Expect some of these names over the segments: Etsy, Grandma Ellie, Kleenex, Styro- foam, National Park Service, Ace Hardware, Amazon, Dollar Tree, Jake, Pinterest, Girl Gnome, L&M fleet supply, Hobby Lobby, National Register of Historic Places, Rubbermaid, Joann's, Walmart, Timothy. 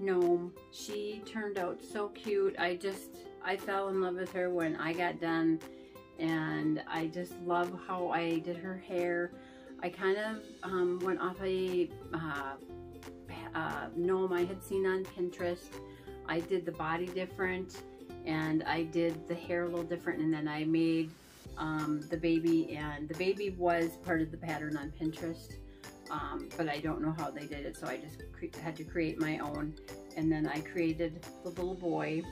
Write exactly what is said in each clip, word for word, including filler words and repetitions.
gnome. She turned out so cute. I just, I fell in love with her when I got done, and I just love how I did her hair. I kind of um, went off a uh, uh, gnome I had seen on Pinterest. I did the body different, and I did the hair a little different, and then I made um, the baby, and the baby was part of the pattern on Pinterest, um, but I don't know how they did it, so I just had to create my own. And then I created the little boy,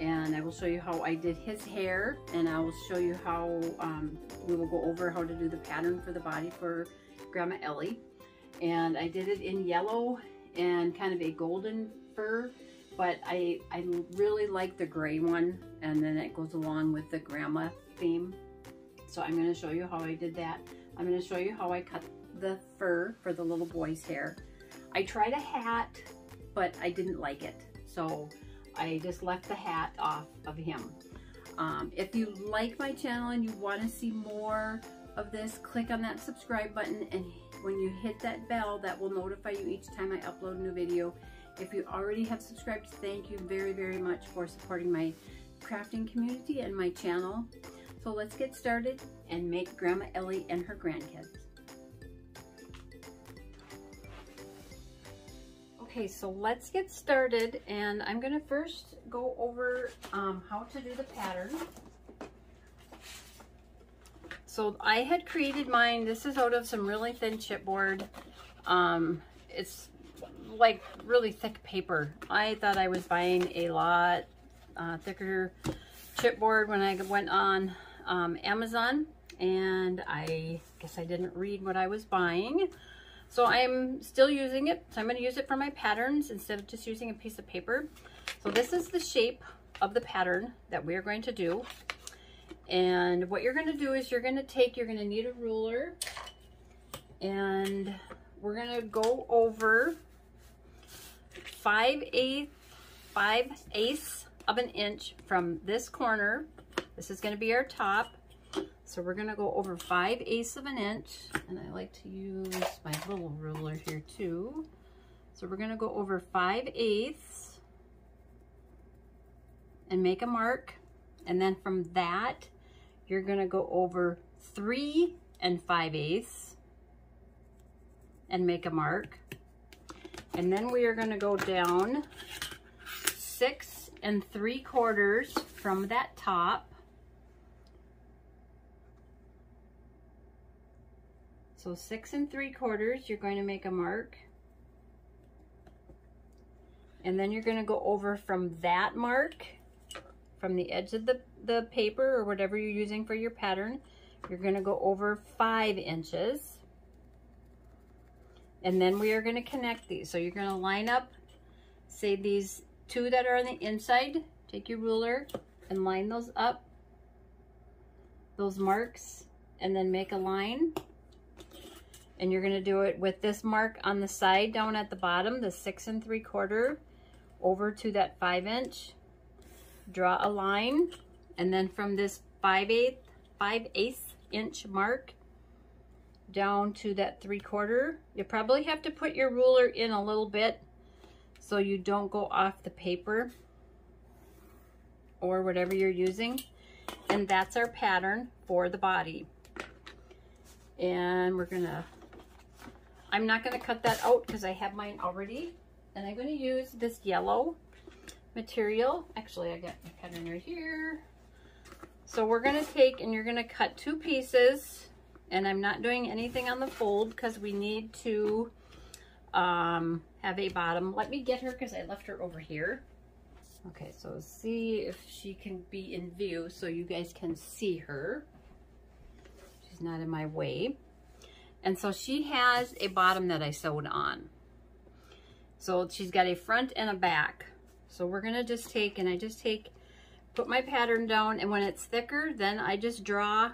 and I will show you how I did his hair, and I will show you how um, we will go over how to do the pattern for the body for Grandma Ellie. And I did it in yellow and kind of a golden fur, but I, I really like the gray one, and then it goes along with the grandma theme. So I'm going to show you how I did that. I'm going to show you how I cut the fur for the little boy's hair. I tried a hat, but I didn't like it, so I just left the hat off of him. Um, if you like my channel and you want to see more of this, click on that subscribe button, and when you hit that bell, that will notify you each time I upload a new video. If you already have subscribed, thank you very, very much for supporting my crafting community and my channel. So let's get started and make Grandma Ellie and her grandkids. Okay, so let's get started, and I'm gonna first go over um, how to do the pattern. So I had created mine. This is out of some really thin chipboard. Um, it's like really thick paper. I thought I was buying a lot uh, thicker chipboard when I went on um, Amazon, and I guess I didn't read what I was buying. So I'm still using it. So I'm going to use it for my patterns instead of just using a piece of paper. So this is the shape of the pattern that we are going to do. And what you're going to do is you're going to take, you're going to need a ruler, and we're going to go over five eighths, five eighths of an inch from this corner. This is going to be our top. So we're going to go over five eighths of an inch, and I like to use my little ruler here too. So we're going to go over five eighths and make a mark, and then from that you're going to go over three and five eighths and make a mark, and then we are going to go down six and three quarters from that top. So six and three quarters, you're going to make a mark, and then you're going to go over from that mark, from the edge of the, the paper or whatever you're using for your pattern, you're going to go over five inches, and then we are going to connect these. So you're going to line up, say these two that are on the inside, take your ruler and line those up, those marks, and then make a line. And you're going to do it with this mark on the side down at the bottom, the six and three quarter, over to that five inch, draw a line, and then from this five eighth, five eighths inch mark down to that three quarter. You probably have to put your ruler in a little bit so you don't go off the paper or whatever you're using. And that's our pattern for the body. And we're going to I'm not going to cut that out because I have mine already, and I'm going to use this yellow material. Actually, I got my pattern right here. So we're going to take, and you're going to cut two pieces, and I'm not doing anything on the fold because we need to um, have a bottom. Let me get her because I left her over here. Okay, so see if she can be in view so you guys can see her. She's not in my way. And so she has a bottom that I sewed on. So she's got a front and a back. So we're going to just take, and I just take, put my pattern down, and when it's thicker, then I just draw,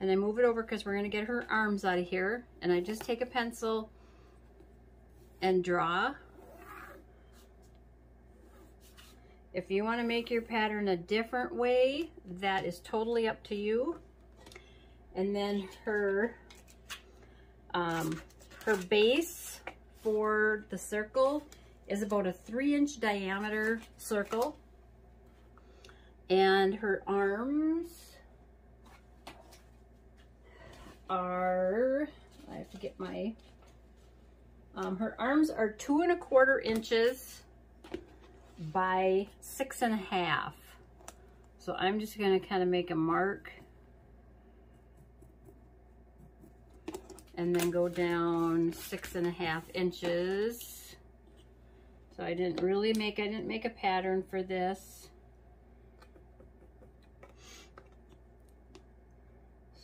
and I move it over because we're going to get her arms out of here. And I just take a pencil and draw. If you want to make your pattern a different way, that is totally up to you. And then her Um, her base for the circle is about a three inch diameter circle, and her arms are, I have to get my, um, her arms are two and a quarter inches by six and a half. So I'm just gonna kind of make a mark and then go down six and a half inches. So I didn't really make, I didn't make a pattern for this.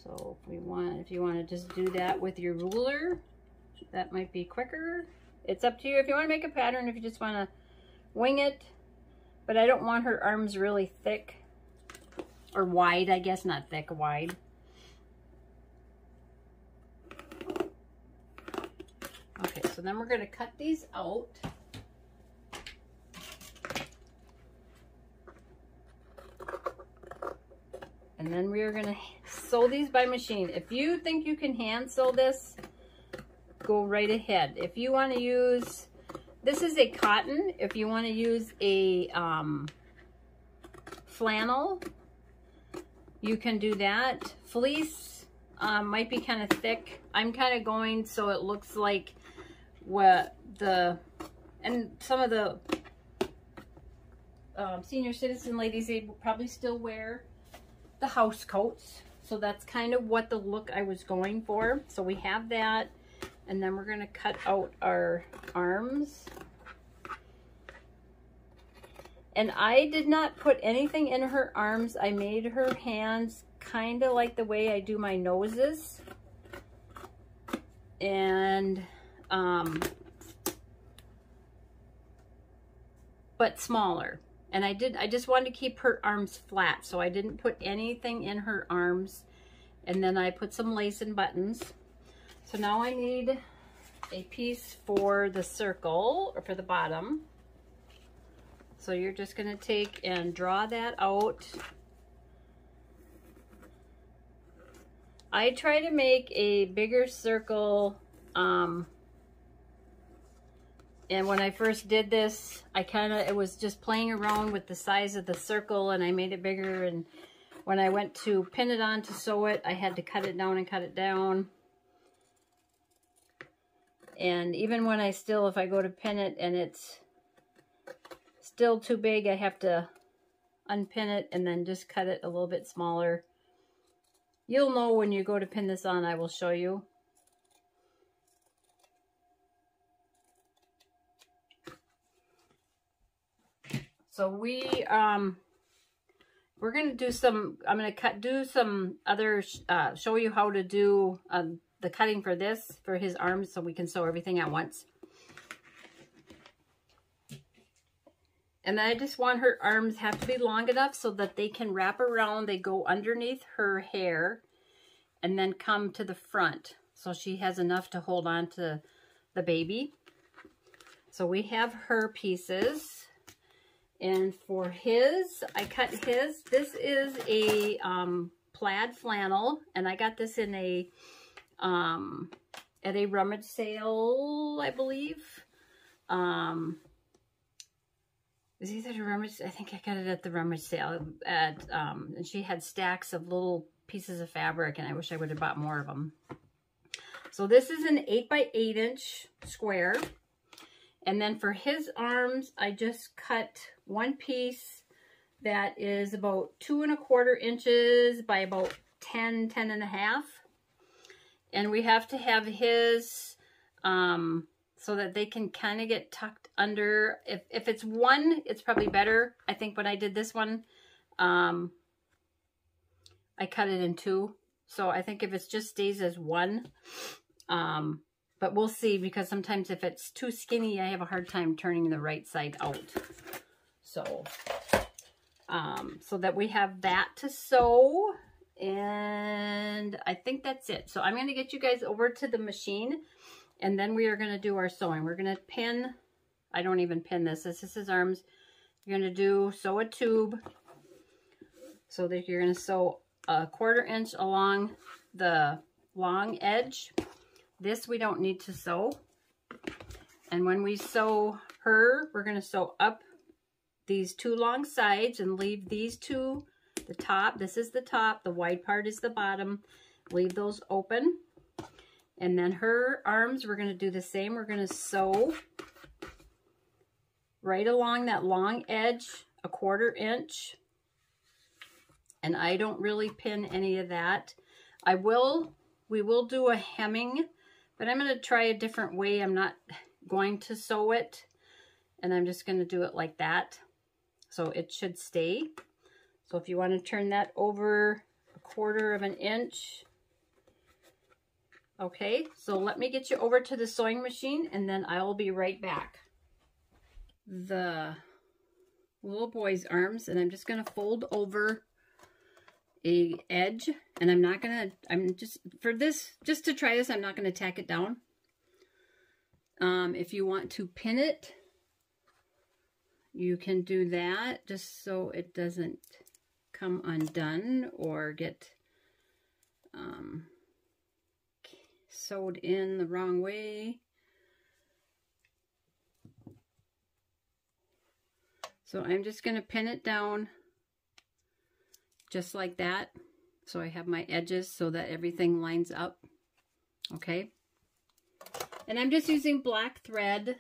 So if we want, if you want to just do that with your ruler, that might be quicker. It's up to you if you want to make a pattern, if you just want to wing it. But I don't want her arms really thick or wide, I guess, not thick, wide. Okay, so then we're going to cut these out. And then we are going to sew these by machine. If you think you can hand sew this, go right ahead. If you want to use, this is a cotton. If you want to use a um, flannel, you can do that. Fleece um, might be kind of thick. I'm kind of going so it looks like what the, and some of the um, senior citizen ladies, they will probably still wear the house coats. So that's kind of what the look I was going for. So we have that, and then we're going to cut out our arms. And I did not put anything in her arms. I made her hands kind of like the way I do my noses. And um but smaller. And I did, I just wanted to keep her arms flat, so I didn't put anything in her arms. And then I put some lace and buttons. So now I need a piece for the circle, or for the bottom. So you're just going to take and draw that out. I try to make a bigger circle, um, and when I first did this, I kind of, it was just playing around with the size of the circle, and I made it bigger. And when I went to pin it on to sew it, I had to cut it down and cut it down. And even when I still, if I go to pin it and it's still too big, I have to unpin it and then just cut it a little bit smaller. You'll know when you go to pin this on, I will show you. So we, um, we're going to do some, I'm going to cut, do some other, uh, show you how to do um, the cutting for this, for his arms, so we can sew everything at once. And then I just want her arms have to be long enough so that they can wrap around, they go underneath her hair and then come to the front. So she has enough to hold on to the baby. So we have her pieces. And for his, I cut his. This is a um, plaid flannel, and I got this in a um, at a rummage sale, I believe. Um, is either a rummage? I think I got it at the rummage sale. At um, and she had stacks of little pieces of fabric, and I wish I would have bought more of them. So this is an eight by eight inch square. And then for his arms, I just cut one piece that is about two and a quarter inches by about ten, ten and a half. And we have to have his um, so that they can kind of get tucked under. If, if it's one, it's probably better. I think when I did this one, um, I cut it in two. So I think if it just stays as one, um, but we'll see, because sometimes if it's too skinny, I have a hard time turning the right side out. So, um, so that we have that to sew. And I think that's it. So I'm going to get you guys over to the machine, and then we are going to do our sewing. We're going to pin, I don't even pin this. This is his arms. You're going to do, sew a tube. So that you're going to sew a quarter inch along the long edge. This we don't need to sew. And when we sew her, we're going to sew up these two long sides and leave these two, the top, this is the top, the wide part is the bottom, leave those open. And then her arms, we're going to do the same. We're going to sew right along that long edge, a quarter inch. And I don't really pin any of that. I will, we will do a hemming, but I'm going to try a different way. I'm not going to sew it, and I'm just going to do it like that. So it should stay. So if you want to turn that over a quarter of an inch. Okay, so let me get you over to the sewing machine, and then I will be right back. The little boy's arms, and I'm just going to fold over a edge, and I'm not going to, I'm just, for this, just to try this, I'm not going to tack it down. Um, if you want to pin it, you can do that just so it doesn't come undone or get um, sewed in the wrong way. So I'm just going to pin it down just like that. So I have my edges so that everything lines up. Okay. And I'm just using black thread.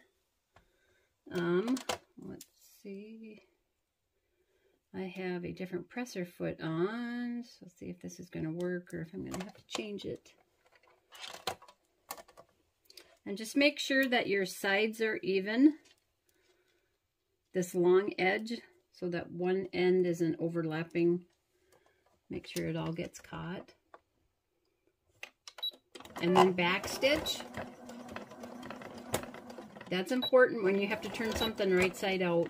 Um, let's see. I have a different presser foot on. So let's see if this is going to work or if I'm going to have to change it. And just make sure that your sides are even. This long edge so that one end isn't overlapping. Make sure it all gets caught. And then back stitch. That's important when you have to turn something right side out.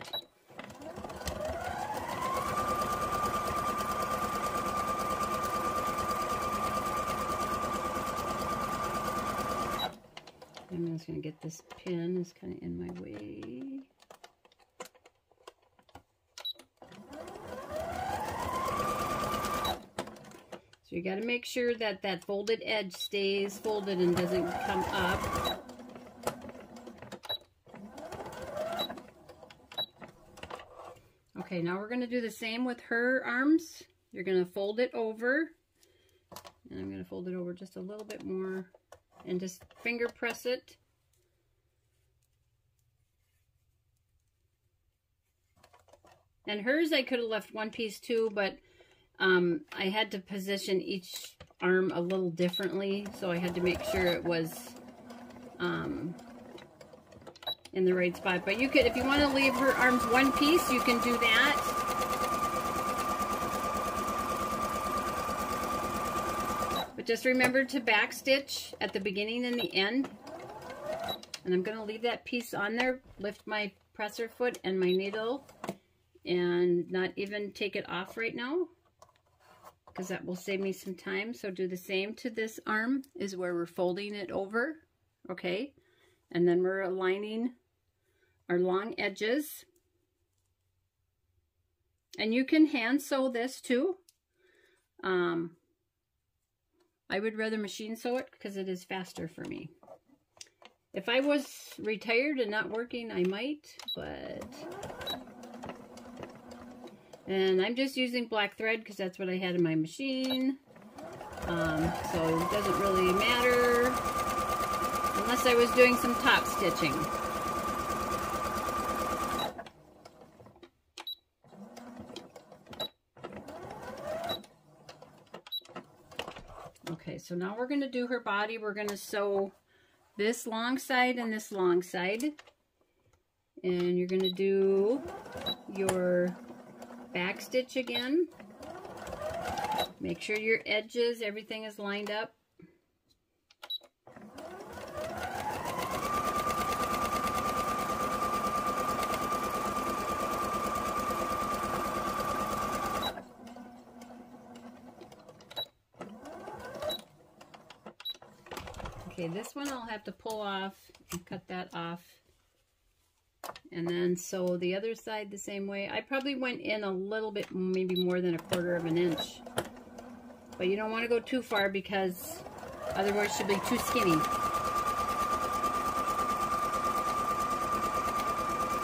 I'm just going to get this pin. It's kind of in my way. So you got to make sure that that folded edge stays folded and doesn't come up. Okay, now we're going to do the same with her arms. You're going to fold it over. And I'm going to fold it over just a little bit more. And just finger press it. And hers, I could have left one piece too, but um, I had to position each arm a little differently. So I had to make sure it was um, in the right spot. But you could, if you want to leave her arms one piece, you can do that. But just remember to back stitch at the beginning and the end. And I'm going to leave that piece on there, lift my presser foot and my needle, and not even take it off right now, because that will save me some time. So do the same to this arm, is where we're folding it over, okay? And then we're aligning our long edges. And you can hand sew this too. Um, I would rather machine sew it because it is faster for me. If I was retired and not working, I might, but... And I'm just using black thread because that's what I had in my machine. Um, so it doesn't really matter unless I was doing some top stitching. Okay, so now we're going to do her body. We're going to sew this long side and this long side. And you're going to do your back stitch again. Make sure your edges, everything is lined up. Okay, this one I'll have to pull off and cut that off. And then sew the other side the same way. I probably went in a little bit, maybe more than a quarter of an inch. But you don't want to go too far because otherwise she'll be too skinny.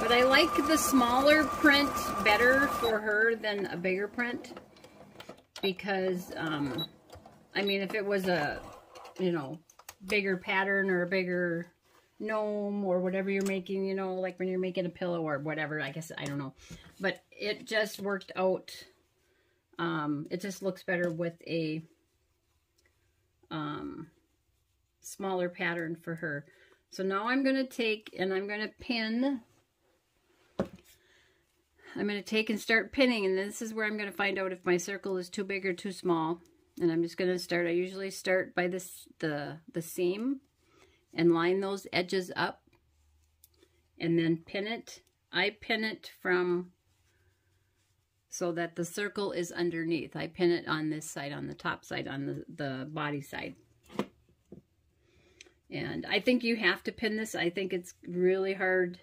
But I like the smaller print better for her than a bigger print. Because, um, I mean, if it was a, you know, bigger pattern or a bigger gnome or whatever you're making, you know, like when you're making a pillow or whatever, I guess, I don't know. But it just worked out. Um, it just looks better with a um, smaller pattern for her. So now I'm going to take and I'm going to pin. I'm going to take and start pinning, and this is where I'm going to find out if my circle is too big or too small. And I'm just going to start. I usually start by this the the seam and line those edges up and then pin it. I pin it from so that the circle is underneath. I pin it on this side, on the top side, on the, the body side. And I think you have to pin this. I think it's really hard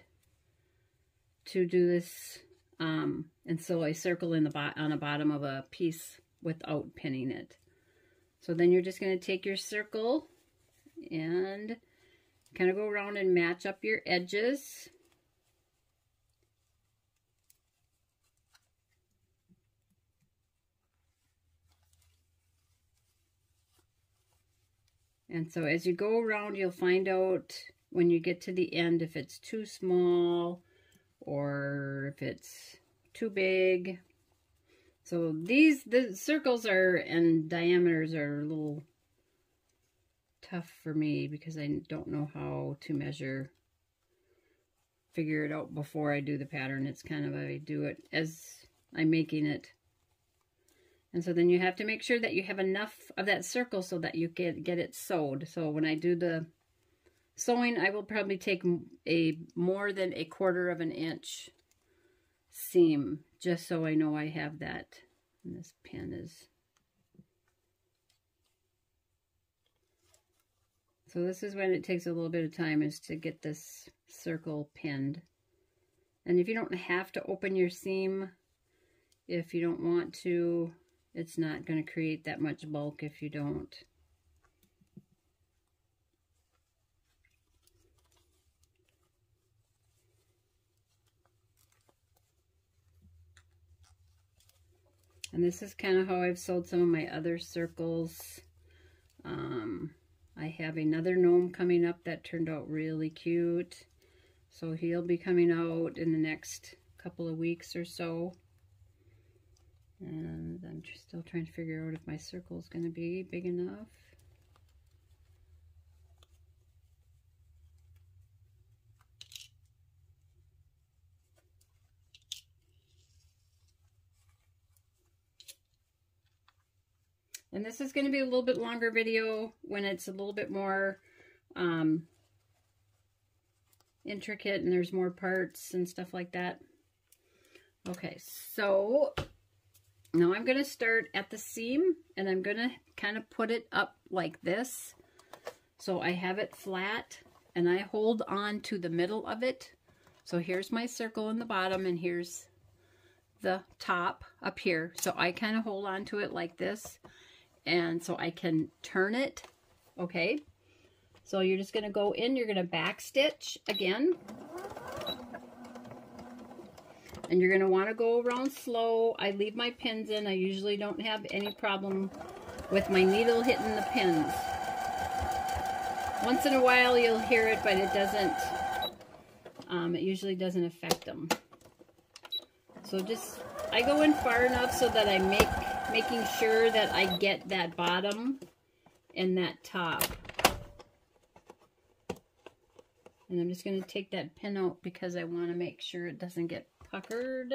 to do this. Um, and so I circle in the bot on the bottom of a piece without pinning it. So then you're just going to take your circle and kind of go around and match up your edges. And so as you go around, you'll find out when you get to the end if it's too small or if it's too big. So these the circles are and diameters are a little tough for me because I don't know how to measure, figure it out before I do the pattern. It's kind of I do it as I'm making it. And so then you have to make sure that you have enough of that circle so that you can get it sewed. So when I do the sewing, I will probably take a more than a quarter of an inch seam just so I know I have that. And this pin is... So this is when it takes a little bit of time, is to get this circle pinned. And if you don't have to open your seam, if you don't want to, it's not going to create that much bulk if you don't. And this is kind of how I've sewed some of my other circles. Um, I have another gnome coming up that turned out really cute. So he'll be coming out in the next couple of weeks or so. And I'm just still trying to figure out if my circle is going to be big enough. And this is going to be a little bit longer video when it's a little bit more um, intricate and there's more parts and stuff like that. Okay, so now I'm going to start at the seam and I'm going to kind of put it up like this. So I have it flat and I hold on to the middle of it. So here's my circle in the bottom and here's the top up here. So I kind of hold on to it like this. And so I can turn it, okay? So you're just going to go in, you're going to back stitch again. And you're going to want to go around slow. I leave my pins in. I usually don't have any problem with my needle hitting the pins. Once in a while you'll hear it, but it doesn't, um, it usually doesn't affect them. So just, I go in far enough so that I make making sure that I get that bottom and that top. And I'm just going to take that pin out because I want to make sure it doesn't get puckered.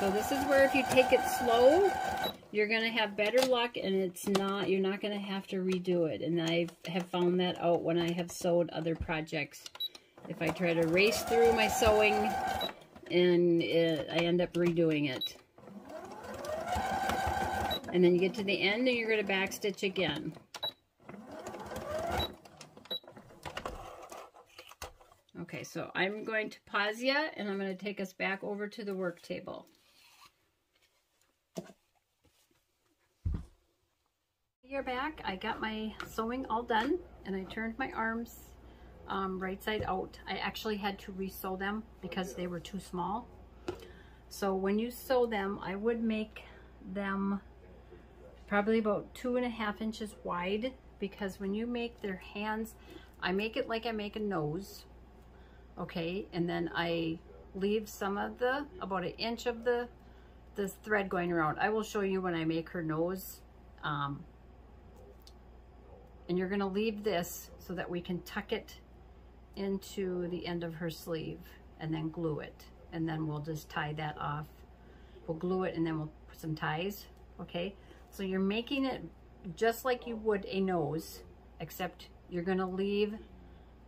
So this is where if you take it slow, you're going to have better luck and it's not, you're not going to have to redo it. And I have found that out when I have sewed other projects. If I try to race through my sewing, and it, I end up redoing it. And then you get to the end and you're going to back stitch again. Okay, so I'm going to pause you and I'm going to take us back over to the work table. You're back. I got my sewing all done and I turned my arms um, right side out. I actually had to resew them because they were too small. So when you sew them, I would make them probably about two and a half inches wide, because when you make their hands, I make it like I make a nose, okay? And then I leave some of the, about an inch of the, the thread going around. I will show you when I make her nose. Um, and you're gonna leave this so that we can tuck it into the end of her sleeve and then glue it. And then we'll just tie that off. We'll glue it and then we'll put some ties, okay? So you're making it just like you would a nose, except you're gonna leave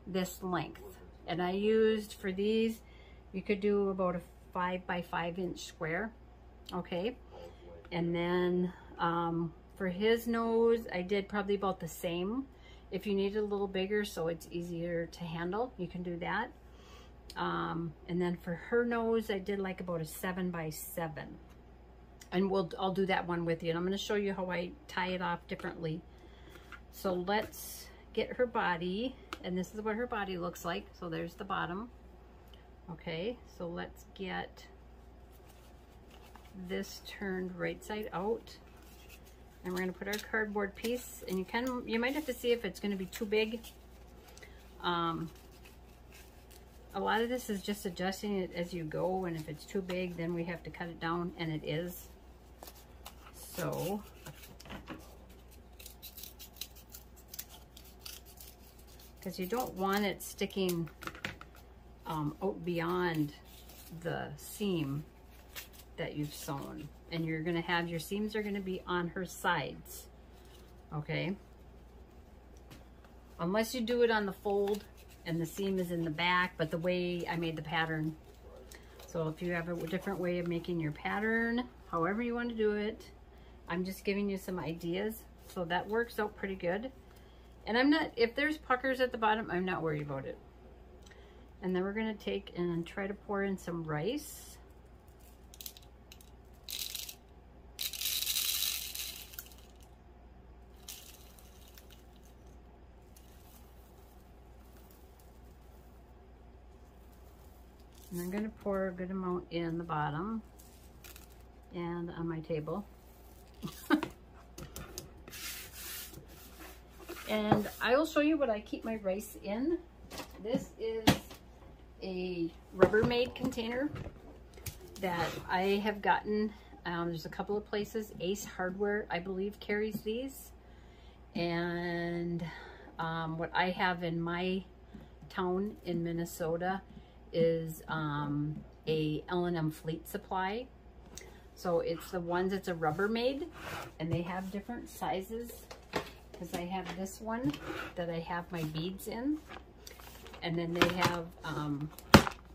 this length. And I used for these, you could do about a five by five inch square, okay? And then um, for his nose, I did probably about the same. If you need it a little bigger so it's easier to handle, you can do that. Um, and then for her nose, I did like about a seven by seven. And we'll, I'll do that one with you. And I'm gonna show you how I tie it off differently. So let's get her body, and this is what her body looks like. So there's the bottom. Okay, so let's get this turned right side out. And we're gonna put our cardboard piece, and you can, you might have to see if it's gonna be too big. Um, a lot of this is just adjusting it as you go, and if it's too big, then we have to cut it down, and it is. So, because you don't want it sticking um, out beyond the seam that you've sewn. And you're gonna have, your seams are gonna be on her sides, okay? Unless you do it on the fold and the seam is in the back, but the way I made the pattern. So if you have a different way of making your pattern, however you want to do it, I'm just giving you some ideas. So that works out pretty good. And I'm not, if there's puckers at the bottom, I'm not worried about it. And then we're gonna take and try to pour in some rice. And I'm gonna pour a good amount in the bottom and on my table. And I will show you what I keep my rice in. This is a Rubbermaid container that I have gotten. Um, there's a couple of places. Ace Hardware, I believe, carries these. And um, what I have in my town in Minnesota is um, a L and M Fleet Supply. So it's the ones, it's a Rubbermaid, and they have different sizes. Because I have this one that I have my beads in, and then they have um,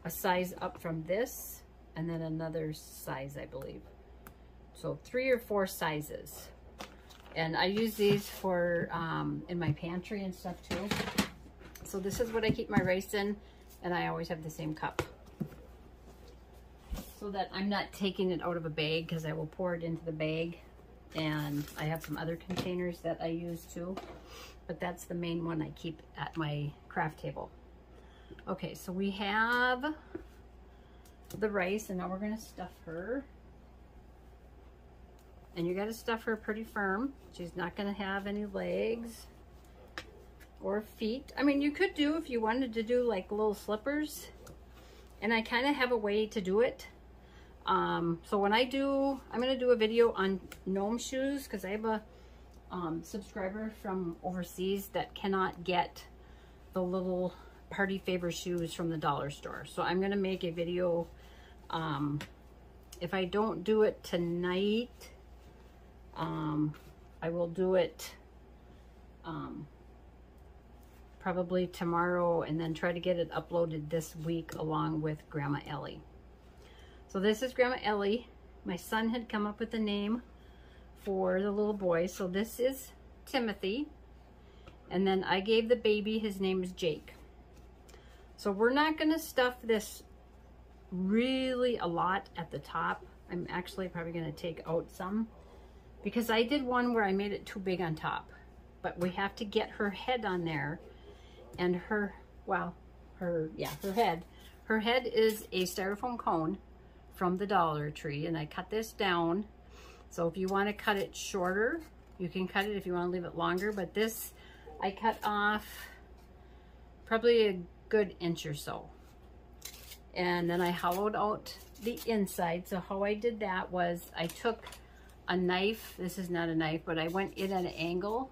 a size up from this, and then another size, I believe. So three or four sizes. And I use these for um, in my pantry and stuff too. So this is what I keep my rice in, and I always have the same cup. So that I'm not taking it out of a bag, because I will pour it into the bag. And I have some other containers that I use too, but that's the main one I keep at my craft table. Okay, so we have the rice, and now we're gonna stuff her. And you gotta stuff her pretty firm. She's not gonna have any legs or feet. I mean, you could do, if you wanted to do like little slippers, and I kind of have a way to do it. Um, so when I do, I'm going to do a video on gnome shoes, because I have a um, subscriber from overseas that cannot get the little party favor shoes from the dollar store. So I'm going to make a video. Um, if I don't do it tonight, um, I will do it um, probably tomorrow, and then try to get it uploaded this week along with Grandma Ellie. So this is Grandma Ellie. My son had come up with the name for the little boy. So this is Timothy. And then I gave the baby, his name is Jake. So we're not gonna stuff this really a lot at the top. I'm actually probably gonna take out some, because I did one where I made it too big on top. But we have to get her head on there, and her wow, her, yeah, her head. Her head is a styrofoam cone from the Dollar Tree, and I cut this down. So if you want to cut it shorter, you can cut it if you want to leave it longer, but this I cut off probably a good inch or so. And then I hollowed out the inside. So how I did that was I took a knife, this is not a knife, but I went in at an angle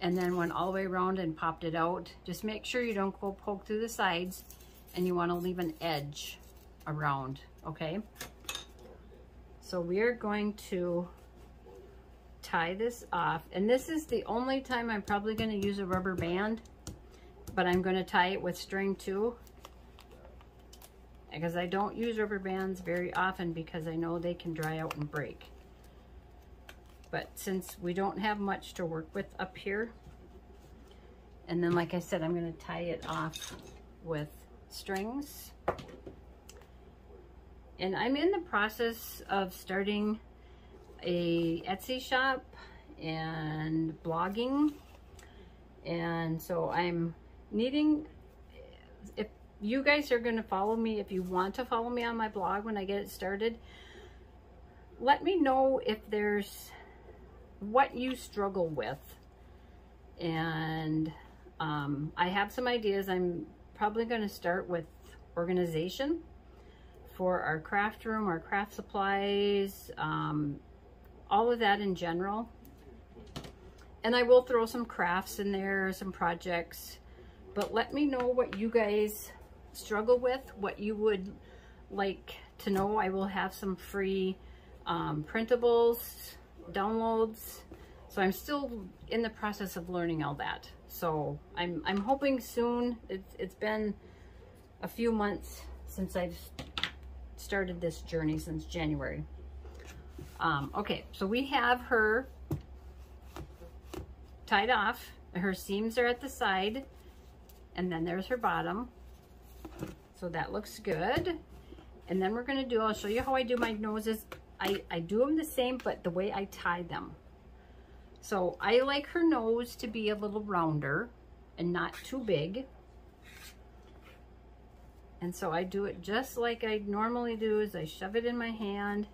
and then went all the way around and popped it out. Just make sure you don't go poke through the sides, and you want to leave an edge around, okay? So we are going to tie this off, and this is the only time I'm probably going to use a rubber band, but I'm going to tie it with string too, because I don't use rubber bands very often because I know they can dry out and break. But since we don't have much to work with up here, and then like I said, I'm going to tie it off with strings. And I'm in the process of starting a Etsy shop and blogging, and so I'm needing, if you guys are going to follow me, if you want to follow me on my blog when I get it started, let me know if there's what you struggle with, and um, I have some ideas. I'm probably going to start with organization for our craft room, our craft supplies, um, all of that in general. And I will throw some crafts in there, some projects, but let me know what you guys struggle with, what you would like to know. I will have some free um, printables, downloads. So I'm still in the process of learning all that. So I'm, I'm hoping soon. It's, it's been a few months since I've started this journey, since January. Um, okay, so we have her tied off. Her seams are at the side, and then there's her bottom. So that looks good. And then we're gonna do, I'll show you how I do my noses. I, I do them the same, but the way I tie them. So I like her nose to be a little rounder and not too big. And so I do it just like I normally do, is I shove it in my hand,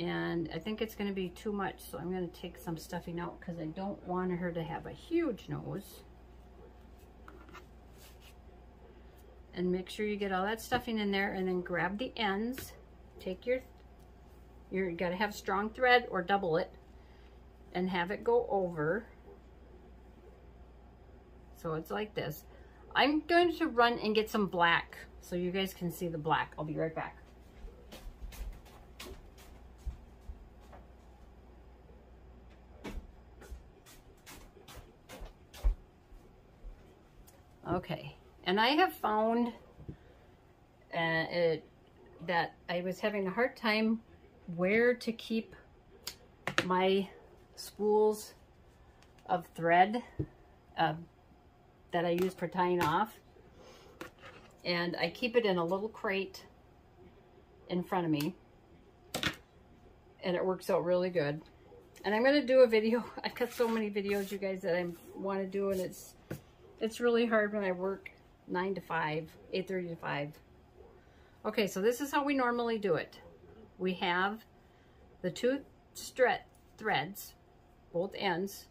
and I think it's going to be too much. So I'm going to take some stuffing out because I don't want her to have a huge nose. And make sure you get all that stuffing in there, and then grab the ends. Take your, you're got to have strong thread or double it, and have it go over. So it's like this. I'm going to run and get some black so you guys can see the black. I'll be right back. Okay, and I have found uh, it, that I was having a hard time where to keep my spools of thread uh, that I use for tying off, and I keep it in a little crate in front of me, and it works out really good. And I'm going to do a video. I've got so many videos, you guys, that I want to do, and it's it's really hard when I work nine to five, eight thirty to five. Okay, so this is how we normally do it. We have the two stretch threads, both ends,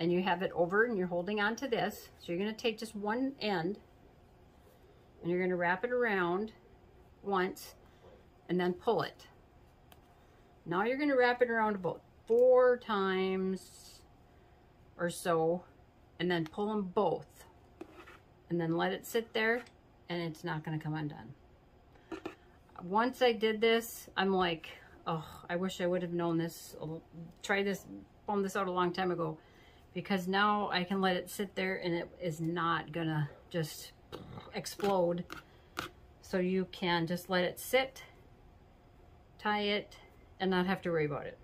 and you have it over, and you're holding on to this. So you're going to take just one end, and you're going to wrap it around once and then pull it. Now you're going to wrap it around about four times or so, and then pull them both, and then let it sit there, and it's not going to come undone. Once I did this, I'm like, oh, I wish I would have known this, try this, found this out a long time ago, because now I can let it sit there and it is not gonna just explode. So you can just let it sit, tie it, and not have to worry about it.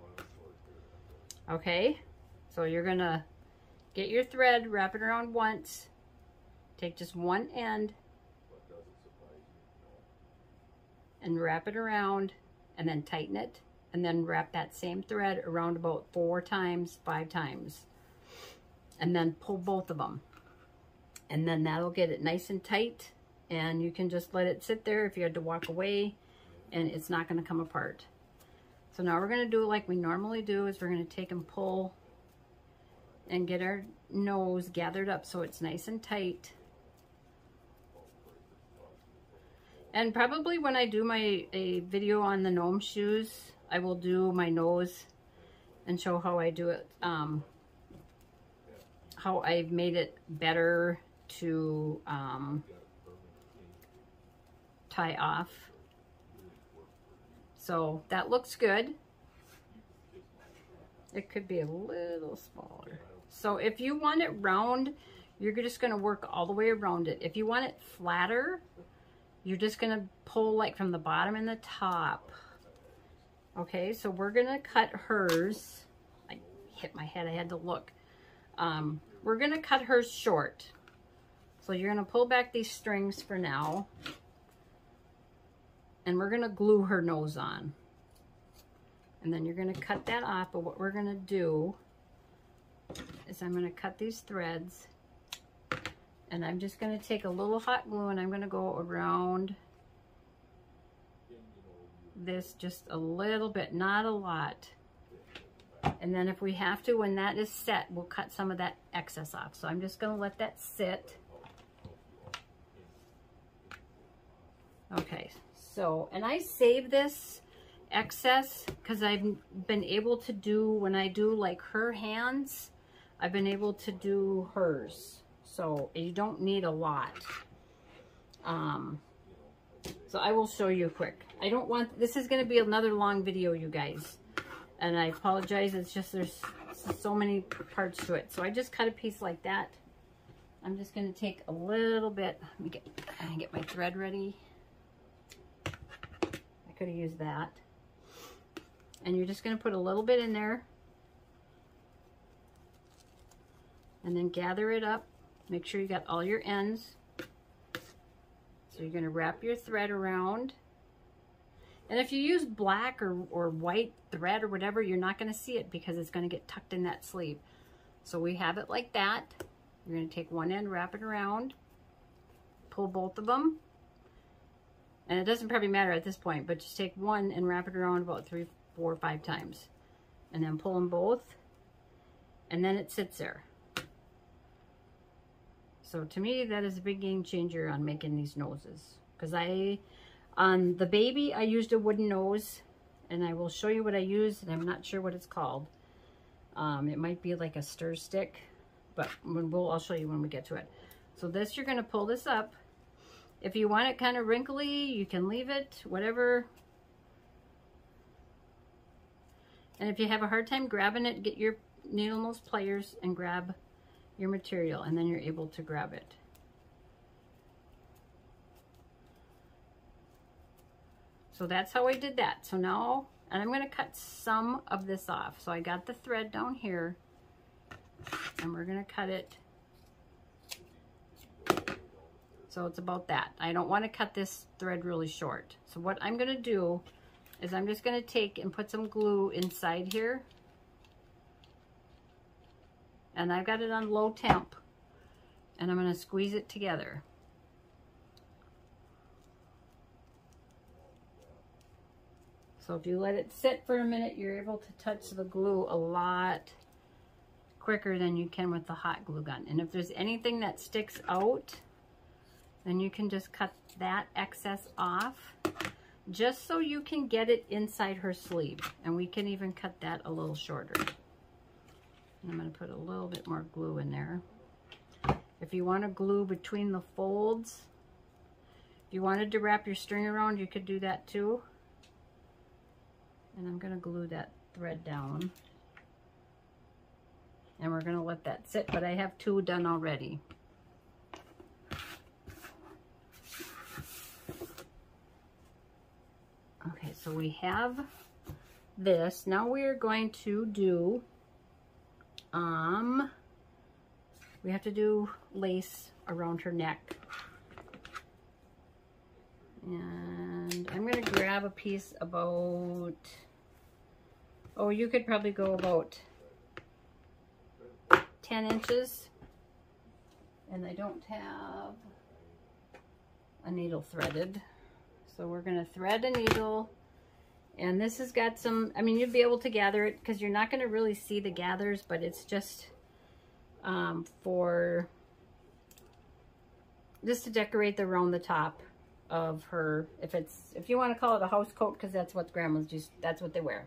Okay, so you're gonna get your thread, wrap it around once, take just one end, and wrap it around, and then tighten it, and then wrap that same thread around about four times, five times, and then pull both of them. and then that'll get it nice and tight, and you can just let it sit there if you had to walk away, and it's not going to come apart. So now we're going to do like we normally do, is we're going to take and pull and get our nose gathered up so it's nice and tight. And probably when I do my a video on the gnome shoes, I will do my nose and show how I do it, um, how I've made it better to um, tie off. So that looks good. It could be a little smaller. So if you want it round, you're just going to work all the way around it. If you want it flatter, you're just going to pull like from the bottom and the top. Okay, so we're going to cut hers. I hit my head. I had to look. Um, we're going to cut hers short. So you're going to pull back these strings for now. And we're going to glue her nose on. And then you're going to cut that off. But what we're going to do is I'm going to cut these threads. And I'm just going to take a little hot glue and I'm going to go around this just a little bit, not a lot. And then if we have to, when that is set, we'll cut some of that excess off. So I'm just going to let that sit. Okay, so, and I save this excess because I've been able to do, when I do like her hands, I've been able to do hers. So you don't need a lot. Um, so I will show you quick. I don't want, this is going to be another long video, you guys. And I apologize, it's just there's so many parts to it. So I just cut a piece like that. I'm just going to take a little bit. Let me get, get my thread ready. I could have used that. And you're just going to put a little bit in there. And then gather it up. Make sure you got all your ends. So you're going to wrap your thread around. And if you use black or, or white thread or whatever, you're not going to see it because it's going to get tucked in that sleeve. So we have it like that. You're going to take one end, wrap it around, pull both of them. And it doesn't probably matter at this point, but just take one and wrap it around about three, four, five times. And then pull them both. And then it sits there. So to me, that is a big game changer on making these noses. Because I, on the baby, I used a wooden nose. And I will show you what I used, and I'm not sure what it's called. Um, it might be like a stir stick, but we'll, I'll show you when we get to it. So this, you're going to pull this up. If you want it kind of wrinkly, you can leave it, whatever. And if you have a hard time grabbing it, get your needle nose pliers and grab your material, and then you're able to grab it. So that's how I did that. So now, and I'm going to cut some of this off. So I got the thread down here, and we're going to cut it. So it's about that. I don't want to cut this thread really short. So what I'm going to do is I'm just going to take and put some glue inside here. And I've got it on low temp, and I'm going to squeeze it together. So if you let it sit for a minute, you're able to touch the glue a lot quicker than you can with the hot glue gun. And if there's anything that sticks out, then you can just cut that excess off, just so you can get it inside her sleeve. And we can even cut that a little shorter. I'm going to put a little bit more glue in there. If you want to glue between the folds, if you wanted to wrap your string around, you could do that too. And I'm going to glue that thread down. And we're going to let that sit, but I have two done already. Okay, so we have this. Now we're going to do Um, we have to do lace around her neck. And I'm going to grab a piece about, oh, you could probably go about ten inches and they don't have a needle threaded. So we're going to thread a needle, and this has got some, I mean, you'd be able to gather it because you're not going to really see the gathers, but it's just um, for, just to decorate the around the top of her, if it's, if you want to call it a house coat, because that's what grandmas just, that's what they wear.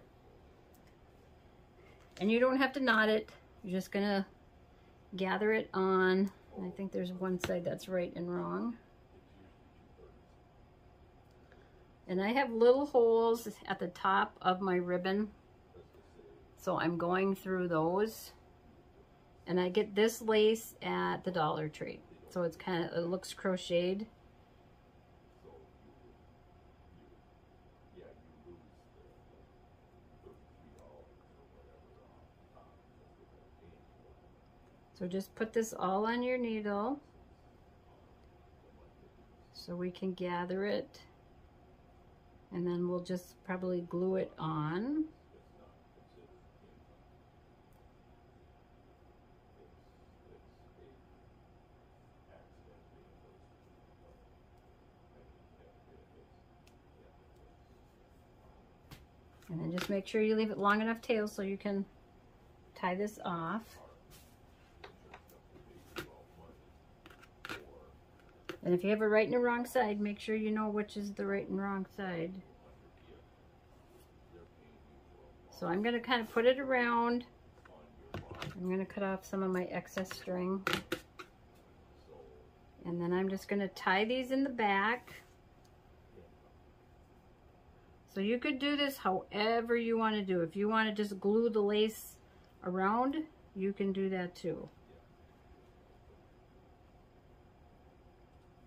And you don't have to knot it, you're just going to gather it on. I think there's one side that's right and wrong. And I have little holes at the top of my ribbon, so I'm going through those. And I get this lace at the Dollar Tree, so it's kind of, it looks crocheted. So just put this all on your needle so we can gather it, and then we'll just probably glue it on. And then just make sure you leave it long enough tail so you can tie this off. And if you have a right and a wrong side, make sure you know which is the right and wrong side. So I'm going to kind of put it around. I'm going to cut off some of my excess string. And then I'm just going to tie these in the back. So you could do this however you want to do. If you want to just glue the lace around, you can do that too.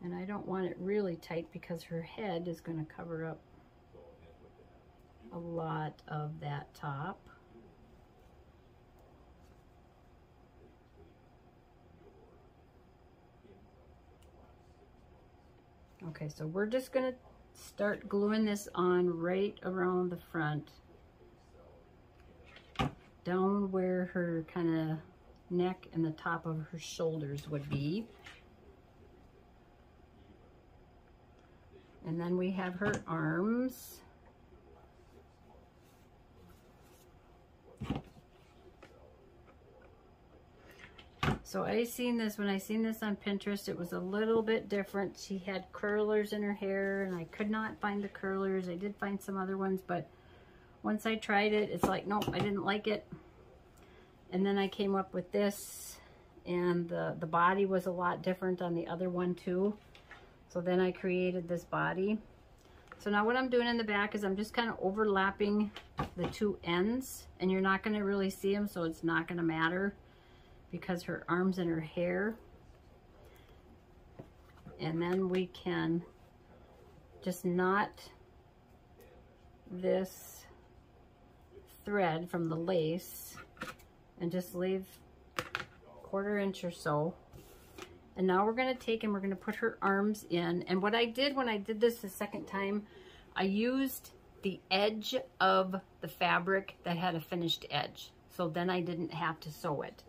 And I don't want it really tight because her head is going to cover up a lot of that top. Okay, so we're just going to start gluing this on right around the front, down where her kind of neck and the top of her shoulders would be. And then we have her arms. So I seen this, when I seen this on Pinterest, it was a little bit different. She had curlers in her hair, and I could not find the curlers. I did find some other ones, but once I tried it, it's like, nope, I didn't like it. And then I came up with this, and the, the body was a lot different on the other one too. So then I created this body. So now what I'm doing in the back is I'm just kind of overlapping the two ends, and you're not going to really see them, so it's not going to matter because her arms and her hair. And then we can just knot this thread from the lace and just leave a quarter inch or so. And now we're going to take and we're going to put her arms in. And what I did when I did this the second time, I used the edge of the fabric that had a finished edge. So then I didn't have to sew it.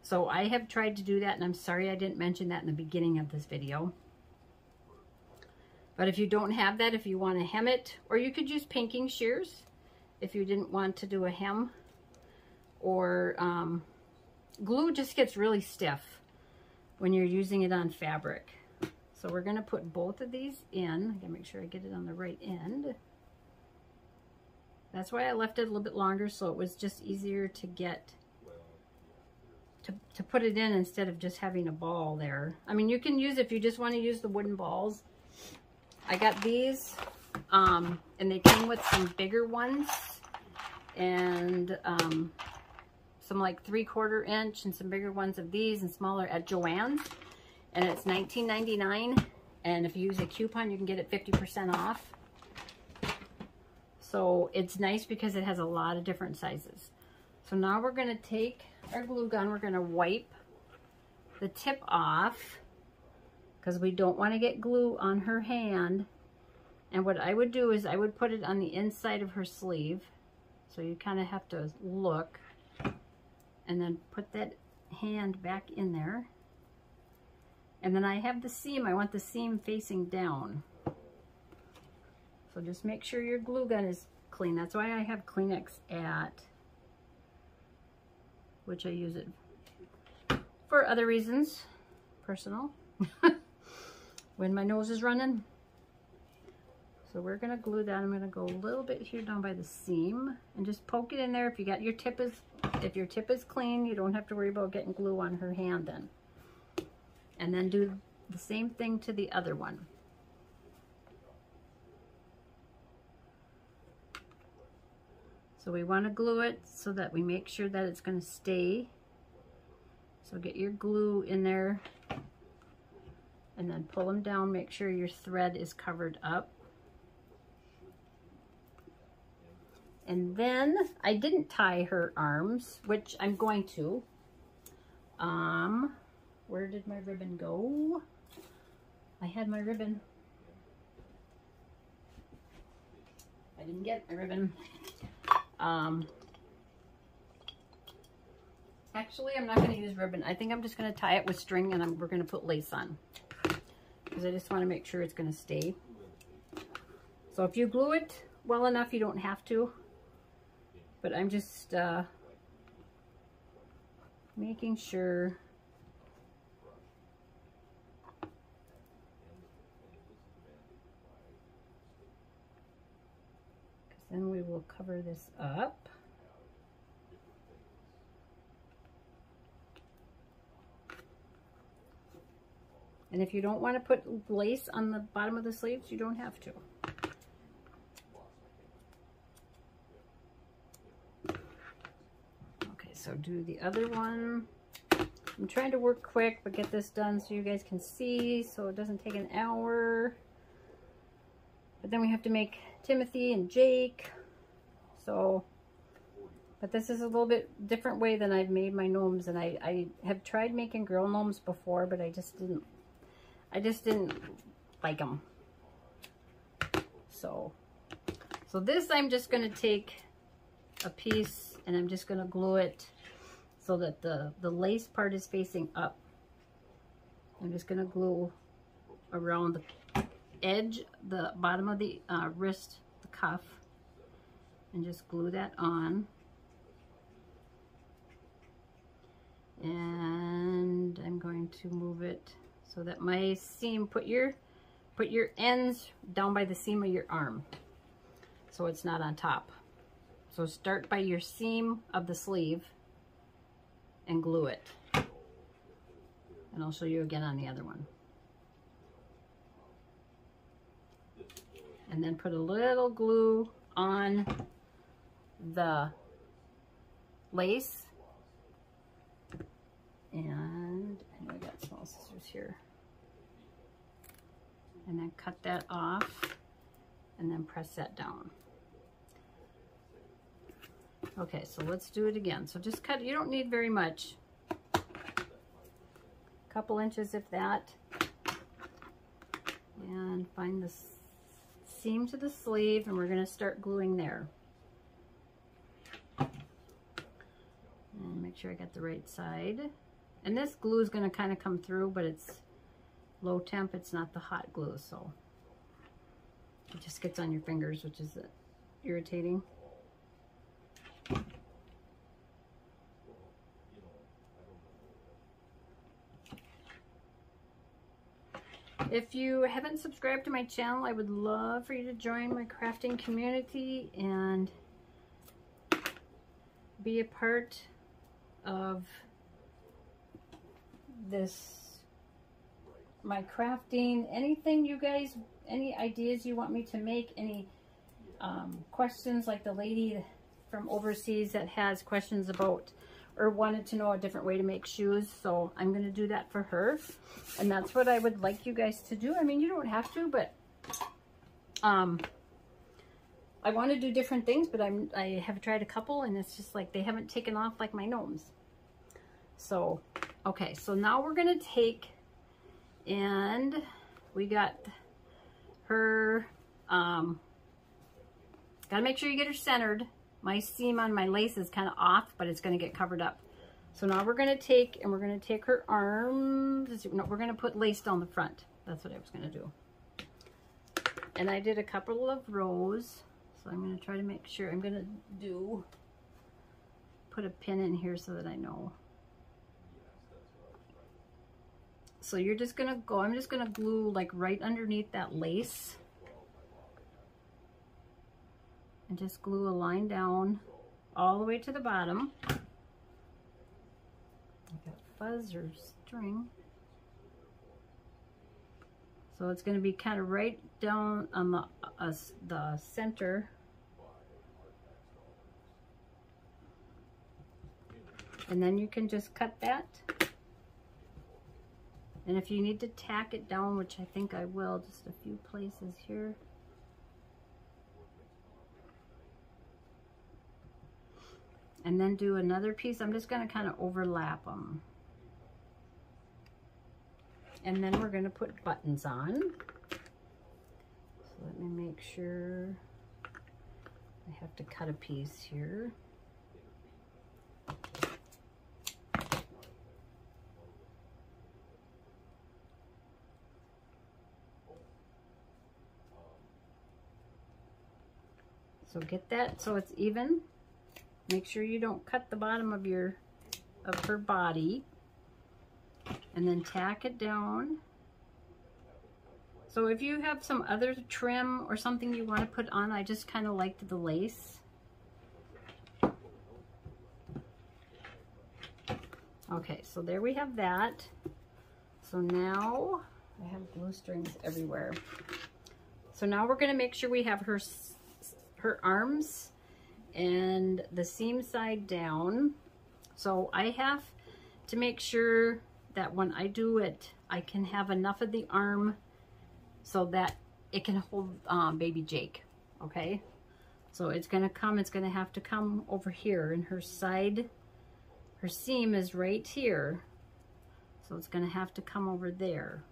So I have tried to do that, and I'm sorry I didn't mention that in the beginning of this video. But if you don't have that, if you want to hem it, or you could use pinking shears if you didn't want to do a hem. Or um, glue just gets really stiff when you're using it on fabric. So we're going to put both of these in. I gotta make sure I get it on the right end. That's why I left it a little bit longer, so it was just easier to get to, to put it in instead of just having a ball there. I mean, you can use, if you just want to use the wooden balls. I got these um, and they came with some bigger ones, and um, some like three quarter inch and some bigger ones of these and smaller at Joann's. And it's nineteen ninety-nine. And if you use a coupon, you can get it fifty percent off. So it's nice because it has a lot of different sizes. So now we're gonna take our glue gun. We're gonna wipe the tip off because we don't wanna get glue on her hand. And what I would do is I would put it on the inside of her sleeve. So you kind of have to look. And then put that hand back in there. And then I have the seam. I want the seam facing down. So just make sure your glue gun is clean. That's why I have Kleenex at, which I use it for other reasons, personal, when my nose is running. So we're gonna glue that. I'm gonna go a little bit here down by the seam and just poke it in there. If you got your tip is, if your tip is clean, you don't have to worry about getting glue on her hand then. And then do the same thing to the other one. So we want to glue it so that we make sure that it's going to stay. So get your glue in there and then pull them down. Make sure your thread is covered up. And then I didn't tie her arms, which I'm going to. Um, where did my ribbon go? I had my ribbon. I didn't get my ribbon. Um, actually, I'm not going to use ribbon. I think I'm just going to tie it with string, and I'm, we're going to put lace on because I just want to make sure it's going to stay. So if you glue it well enough, you don't have to, but I'm just uh, making sure . Then we will cover this up. And if you don't want to put lace on the bottom of the sleeves, you don't have to. Okay, so do the other one. I'm trying to work quick, but get this done so you guys can see, so it doesn't take an hour. But then we have to make Timothy and Jake. So, but this is a little bit different way than I've made my gnomes, and I, I have tried making girl gnomes before, but I just didn't, I just didn't like them. So, so this I'm just gonna take a piece and I'm just gonna glue it so that the, the lace part is facing up. I'm just gonna glue around the edge, the bottom of the uh, wrist, the cuff, and just glue that on. And I'm going to move it so that my seam, put your put your ends down by the seam of your arm so it's not on top. So start by your seam of the sleeve and glue it. And I'll show you again on the other one. And then put a little glue on the lace. And I know I got small scissors here. And then cut that off and then press that down. Okay, so let's do it again. So just cut, you don't need very much. A couple inches if that. And find the seam to the sleeve, and we're going to start gluing there. And make sure I got the right side. And this glue is going to kind of come through, but it's low temp, it's not the hot glue, so it just gets on your fingers, which is irritating. If you haven't subscribed to my channel, I would love for you to join my crafting community and be a part of this, my crafting, anything you guys, any ideas you want me to make, any um, questions, like the lady from overseas that has questions about or wanted to know a different way to make shoes. So I'm going to do that for her. And that's what I would like you guys to do. I mean, you don't have to, but um, I want to do different things, but I'm, I have tried a couple and it's just like, they haven't taken off like my gnomes. So, okay. So now we're going to take, and we got her, um, got to make sure you get her centered. My seam on my lace is kind of off, but it's going to get covered up. So now we're gonna take, and we're gonna take her arms, no, we're gonna put lace down the front. That's what I was gonna do. And I did a couple of rows. So I'm gonna try to make sure, I'm gonna do, put a pin in here so that I know. So you're just gonna go, I'm just gonna glue like right underneath that lace. And just glue a line down all the way to the bottom. I got fuzz or string. So it's going to be kind of right down on the, uh, the center. And then you can just cut that. And if you need to tack it down, which I think I will, just a few places here. And then do another piece. I'm just going to kind of overlap them. And then we're going to put buttons on. So let me make sure I have to cut a piece here. So get that so it's even. Make sure you don't cut the bottom of your of her body. And then tack it down. So if you have some other trim or something you want to put on, I just kind of liked the lace. Okay, so there we have that. So now I have glue strings everywhere. So now we're going to make sure we have her, her arms and the seam side down. So I have to make sure that when I do it, I can have enough of the arm so that it can hold um, baby Jake, okay? So it's gonna come, it's gonna have to come over here, and her side, her seam is right here. So it's gonna have to come over there.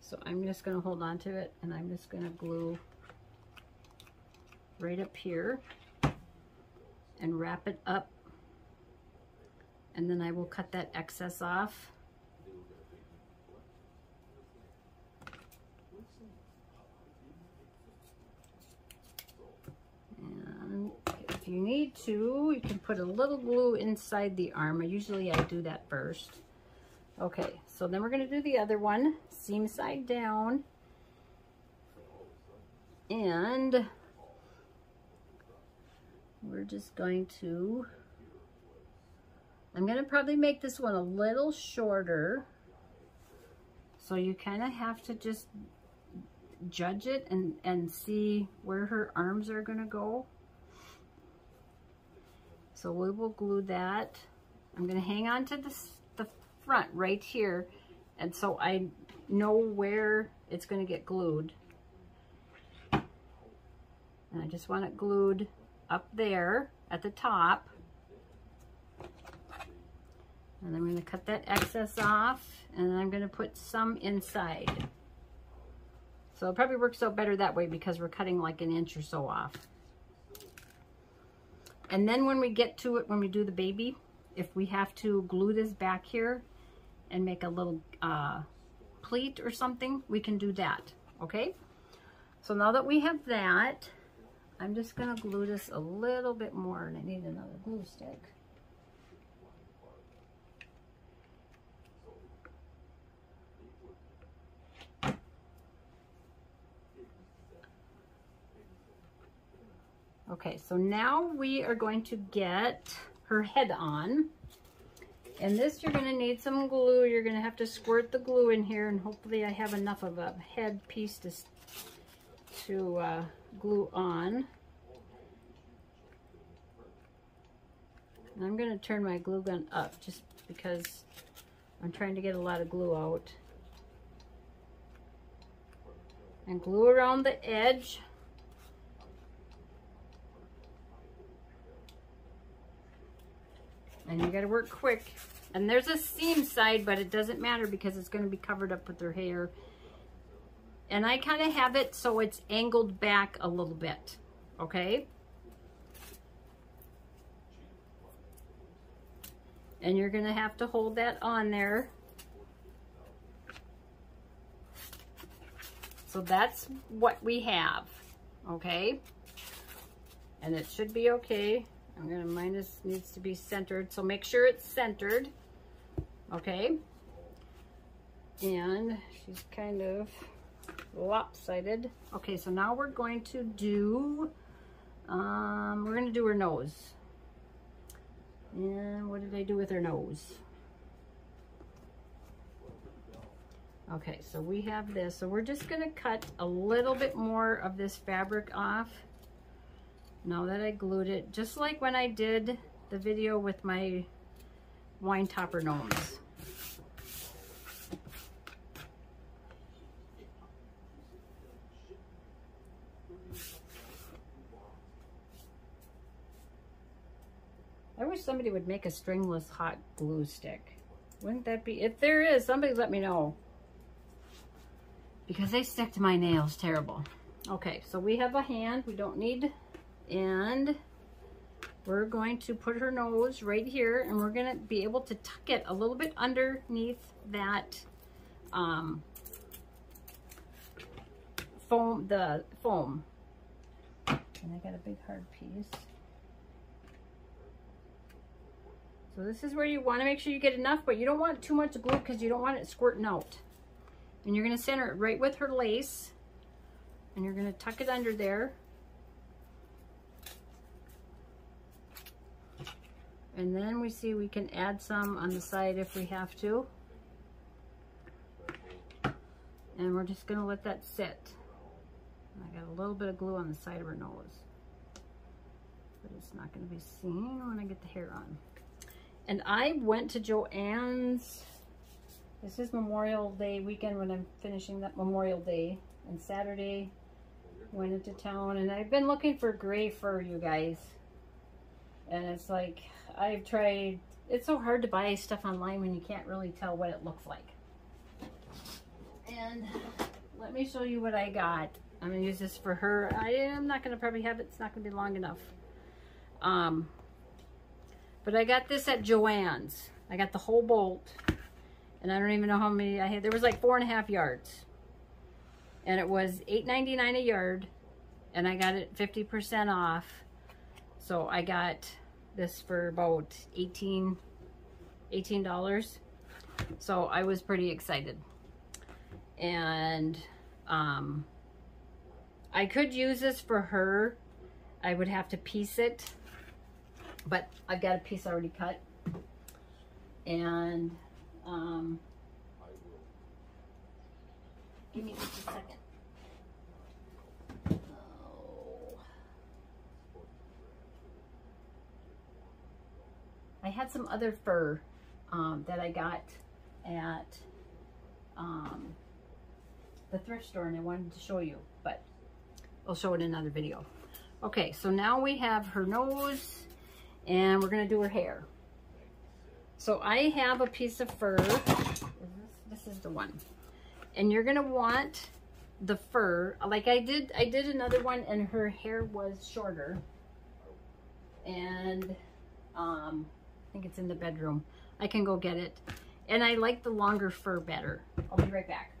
So I'm just gonna hold on to it, and I'm just gonna glue right up here and wrap it up. And then I will cut that excess off. And if you need to, you can put a little glue inside the arm. Usually I do that first. Okay, so then we're gonna do the other one, seam side down. And we're just going to, I'm gonna probably make this one a little shorter. So you kind of have to just judge it and, and see where her arms are gonna go. So we will glue that. I'm gonna hang on to this, the front right here. And so I know where it's gonna get glued. And I just want it glued up there at the top. And I'm going to cut that excess off, and I'm going to put some inside. So it probably works out better that way because we're cutting like an inch or so off. And then when we get to it, when we do the baby, if we have to glue this back here and make a little uh, pleat or something, we can do that, okay? So now that we have that, I'm just going to glue this a little bit more, and I need another glue stick. Okay, so now we are going to get her head on. And this, you're gonna need some glue. You're gonna have to squirt the glue in here, and hopefully I have enough of a head piece to, to uh, glue on. And I'm gonna turn my glue gun up just because I'm trying to get a lot of glue out. And glue around the edge. And you gotta work quick. And there's a seam side, but it doesn't matter because it's gonna be covered up with her hair. And I kind of have it so it's angled back a little bit, okay? and you're gonna have to hold that on there. So that's what we have, okay? And it should be okay. I'm gonna, minus needs to be centered, so make sure it's centered, okay? And she's kind of lopsided. Okay, so now we're going to do, um, we're gonna do her nose. And what did I do with her nose? Okay, so we have this. So we're just gonna cut a little bit more of this fabric off. Now that I glued it, just like when I did the video with my wine topper gnomes. I wish somebody would make a stringless hot glue stick. Wouldn't that be, if there is, somebody let me know. Because they stick to my nails terrible. Okay, so we have a hand we don't need, and we're going to put her nose right here, and we're gonna be able to tuck it a little bit underneath that um, foam, the foam. And I got a big hard piece. So this is where you wanna make sure you get enough, but you don't want too much glue because you don't want it squirting out. And you're gonna center it right with her lace, and you're gonna tuck it under there. And then we see we can add some on the side if we have to. And we're just gonna let that sit. I got a little bit of glue on the side of her nose, but it's not gonna be seen when I get the hair on. And I went to Joann's. This is Memorial Day weekend when I'm finishing that Memorial Day. And Saturday, went into town, and I've been looking for gray fur, you guys. And it's like, I've tried, it's so hard to buy stuff online when you can't really tell what it looks like. And let me show you what I got. I'm gonna use this for her. I am not gonna probably have it, it's not gonna be long enough. Um, but I got this at Joann's. I got the whole bolt. And I don't even know how many I had. There was like four and a half yards. And it was eight ninety-nine a yard. And I got it fifty percent off. So I got this for about eighteen dollars. So I was pretty excited. And um, I could use this for her. I would have to piece it. But I've got a piece already cut. And... Um, give me just a second. Oh. I had some other fur um, that I got at um, the thrift store, and I wanted to show you, but I'll show it in another video. Okay, so now we have her nose, and we're going to do her hair. So I have a piece of fur, this is the one, and you're gonna want the fur, like I did, I did another one and her hair was shorter, and um, I think it's in the bedroom, I can go get it, and I like the longer fur better. I'll be right back.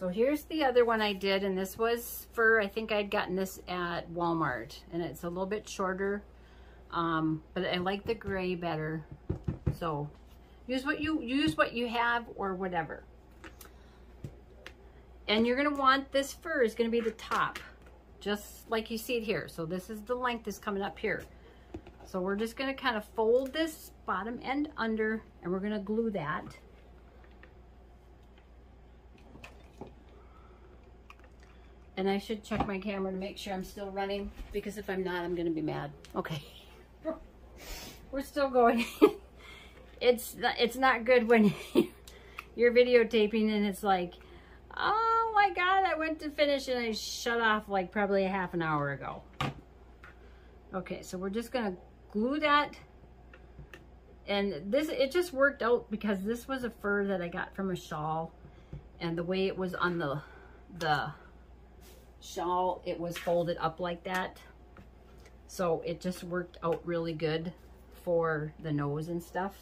So here's the other one I did, and this was fur, I think I'd gotten this at Walmart, and it's a little bit shorter. Um, but I like the gray better, so use what you use what you have or whatever. And you're gonna want this fur is gonna be the top, just like you see it here. So this is the length is coming up here. So we're just gonna kind of fold this bottom end under, and we're gonna glue that. And I should check my camera to make sure I'm still running, because if I'm not, I'm gonna be mad. Okay. We're still going. it's it's not good when you're videotaping and it's like, oh my God, I went to finish and I shut off like probably a half an hour ago. Okay, so we're just gonna glue that. And this, it just worked out because this was a fur that I got from a shawl, and the way it was on the the shawl, it was folded up like that. So it just worked out really good for the nose and stuff.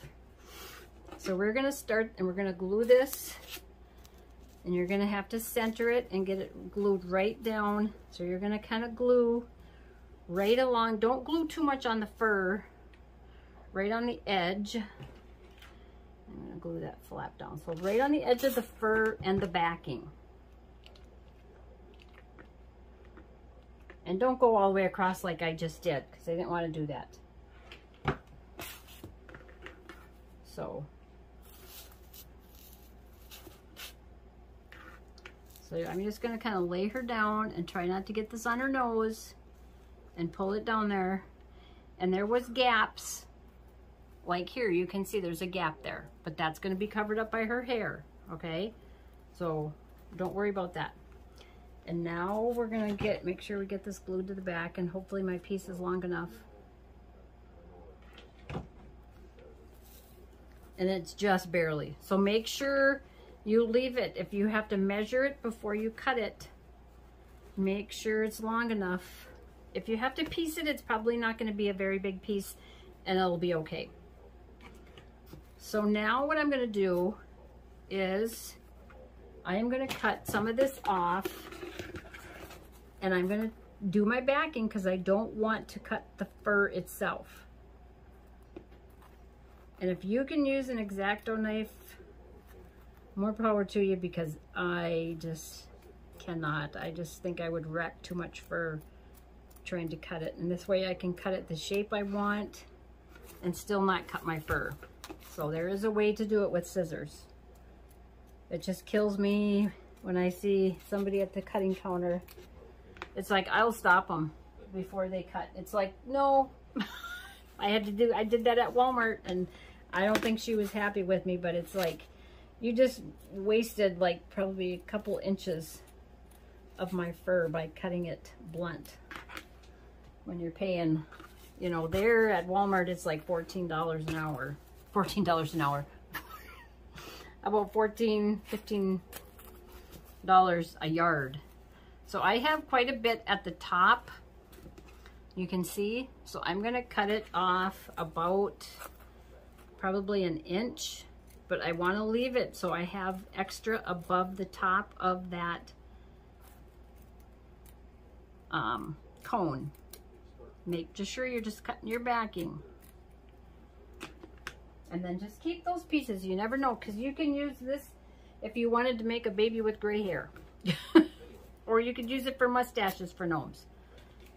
So we're gonna start, and we're gonna glue this, and you're gonna have to center it and get it glued right down. So you're gonna kind of glue right along. Don't glue too much on the fur, right on the edge. I'm gonna glue that flap down. So right on the edge of the fur and the backing. And don't go all the way across like I just did, because I didn't want to do that. So, so I'm just going to kind of lay her down and try not to get this on her nose and pull it down there. And there was gaps. Like here, you can see there's a gap there, but that's going to be covered up by her hair, okay? So don't worry about that. And now we're gonna get, make sure we get this glued to the back, and hopefully my piece is long enough. And it's just barely. So make sure you leave it. If you have to measure it before you cut it, make sure it's long enough. If you have to piece it, it's probably not gonna be a very big piece, and it'll be okay. So now what I'm gonna do is I am gonna cut some of this off, and I'm gonna do my backing because I don't want to cut the fur itself. And if you can use an X-Acto knife, more power to you, because I just cannot. I just think I would wreck too much fur trying to cut it. And this way I can cut it the shape I want and still not cut my fur. So there is a way to do it with scissors. It just kills me when I see somebody at the cutting counter. It's like, I'll stop them before they cut. It's like, no, I had to do, I did that at Walmart, and I don't think she was happy with me, but it's like, you just wasted like probably a couple inches of my fur by cutting it blunt. When you're paying, you know, there at Walmart, it's like fourteen dollars an hour, fourteen dollars an hour. About fourteen, fifteen dollars a yard. So I have quite a bit at the top, you can see. So I'm gonna cut it off about probably an inch, but I wanna leave it so I have extra above the top of that um, cone. Make just sure you're just cutting your backing. And then just keep those pieces. You never know, because you can use this if you wanted to make a baby with gray hair. Or you could use it for mustaches for gnomes.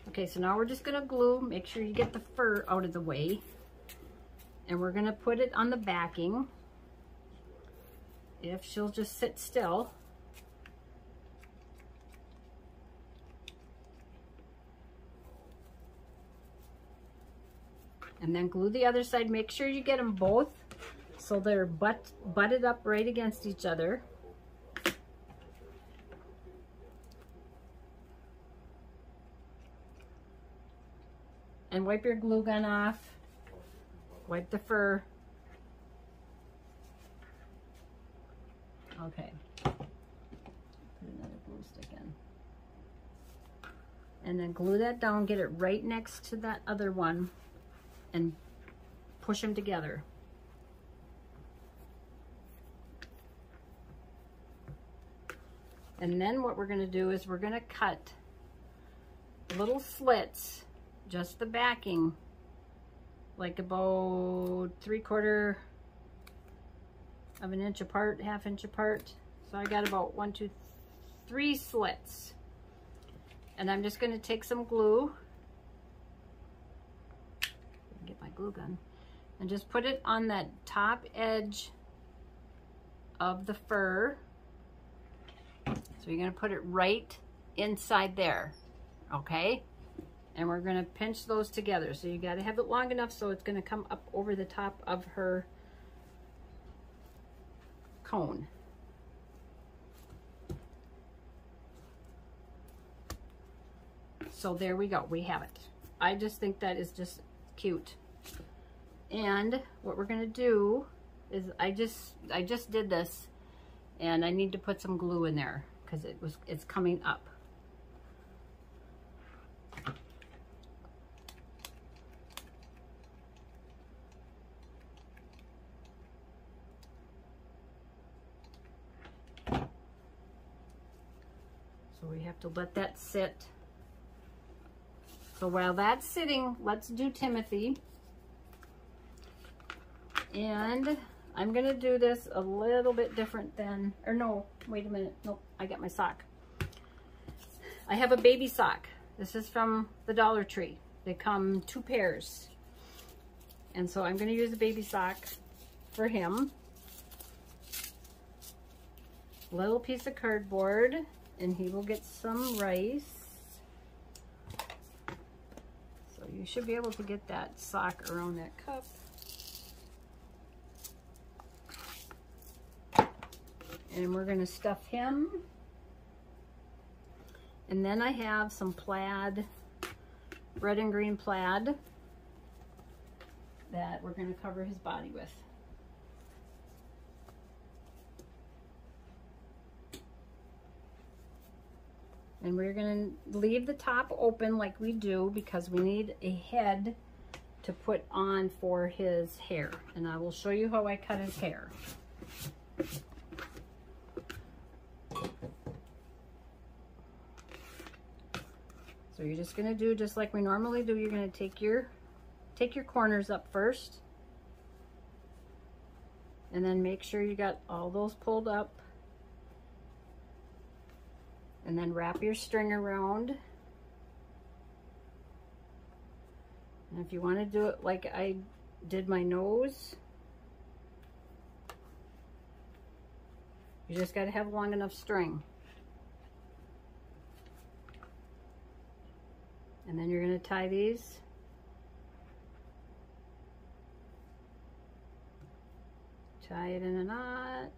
Okay, so now we're just going to glue. Make sure you get the fur out of the way. And we're going to put it on the backing. If she'll just sit still. And then glue the other side. Make sure you get them both so they're butt, butted up right against each other. And wipe your glue gun off. Wipe the fur. Okay. Put another glue stick in. And then glue that down. Get it right next to that other one. And push them together. And then what we're going to do is we're going to cut little slits, just the backing, like about three quarter of an inch apart, half inch apart. So I got about one, two, three slits. And I'm just going to take some glue, get my glue gun, and just put it on that top edge of the fur. So you're going to put it right inside there, okay? And we're going to pinch those together. So you got to have it long enough so it's going to come up over the top of her cone. So there we go, we have it. I just think that is just cute. And what we're gonna do is I just I just did this, and I need to put some glue in there because it was it's coming up. So we have to let that sit. So while that's sitting, let's do Timothy. And I'm gonna do this a little bit different than, or no, wait a minute, nope, I got my sock. I have a baby sock. This is from the Dollar Tree. They come two pairs. And so I'm gonna use the baby sock for him. Little piece of cardboard, and he will get some rice. So you should be able to get that sock around that cup. And we're gonna stuff him. And then I have some plaid, red and green plaid, that we're gonna cover his body with. And we're gonna leave the top open like we do, because we need a head to put on for his hair. And I will show you how I cut his hair. So you're just gonna do just like we normally do. You're gonna take your take your corners up first, and then make sure you got all those pulled up, and then wrap your string around. And if you want to do it like I did my nose, you just got to have long enough string. And then you're going to tie these. Tie it in a knot.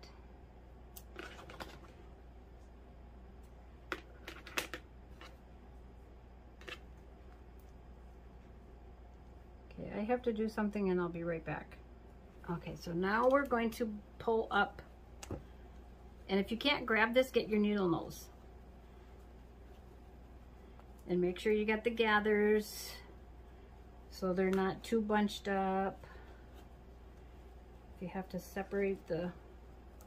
Okay, I have to do something and I'll be right back. Okay, so now we're going to pull up. And if you can't grab this, get your needle nose. And make sure you got the gathers so they're not too bunched up. You have to separate the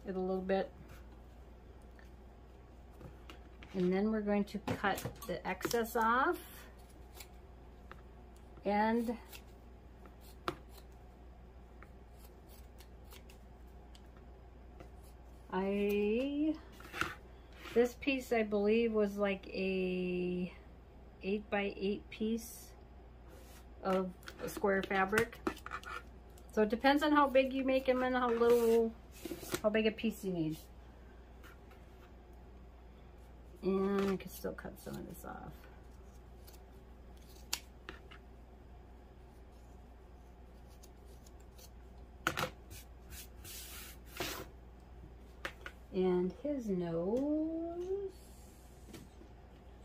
it a little bit. And then we're going to cut the excess off. And I, this piece I believe was like a eight by eight piece of square fabric. So it depends on how big you make them and how little, how big a piece you need. And I can still cut some of this off. And his nose.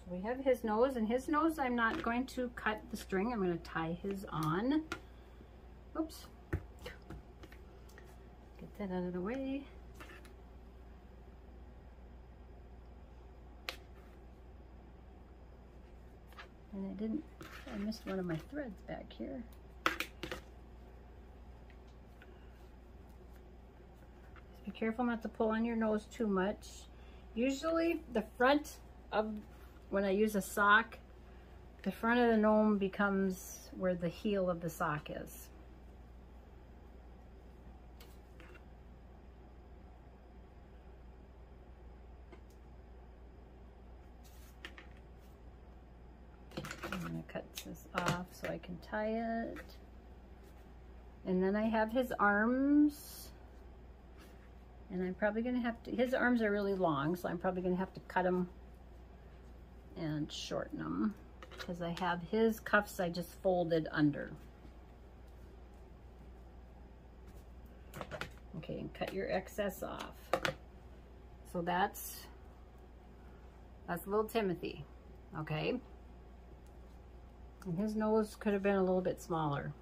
So we have his nose, and his nose I'm not going to cut the string. I'm going to tie his on. Oops. Get that out of the way. And I didn't, I missed one of my threads back here. Just be careful not to pull on your nose too much. Usually the front of, when I use a sock, the front of the gnome becomes where the heel of the sock is. This off so I can tie it. And then I have his arms, and I'm probably gonna have to, his arms are really long, so I'm probably gonna have to cut them and shorten them, because I have his cuffs I just folded under. Okay, and cut your excess off. So that's that's little Timothy. Okay. And his nose could have been a little bit smaller.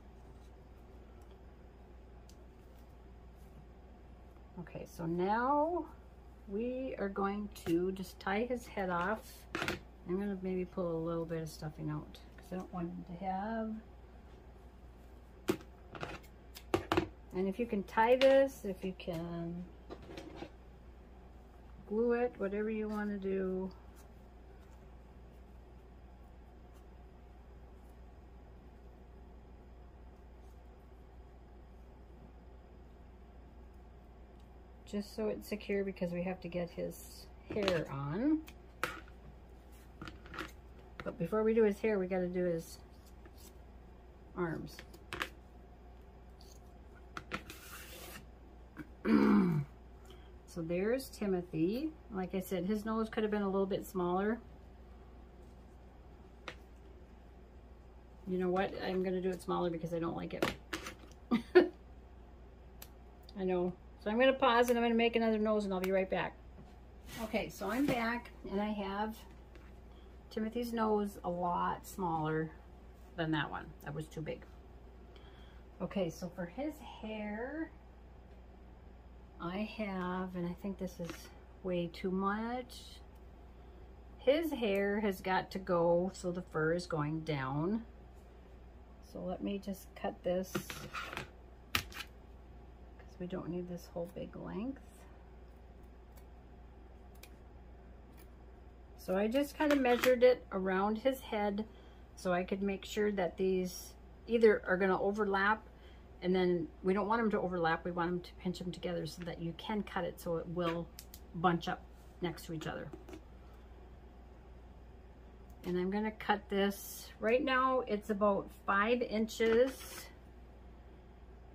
Okay, so now we are going to just tie his head off. I'm gonna maybe pull a little bit of stuffing out, because I don't want him to have. And if you can tie this, if you can glue it, whatever you want to do. just so it's secure because we have to get his hair on. But before we do his hair, we got to do his arms. So there's Timothy. Like I said, his nose could have been a little bit smaller. You know what? I'm going to do it smaller because I don't like it. I know. So I'm going to pause and I'm going to make another nose and I'll be right back. Okay, so I'm back and I have Timothy's nose a lot smaller than that one. That was too big. Okay, so for his hair, I have, and I think this is way too much, his hair has got to go, so the fur is going down. So let me just cut this, because we don't need this whole big length. So I just kind of measured it around his head so I could make sure that these either are going to overlap, and then we don't want them to overlap, we want them to pinch them together so that you can cut it so it will bunch up next to each other. And I'm gonna cut this, right now it's about five inches,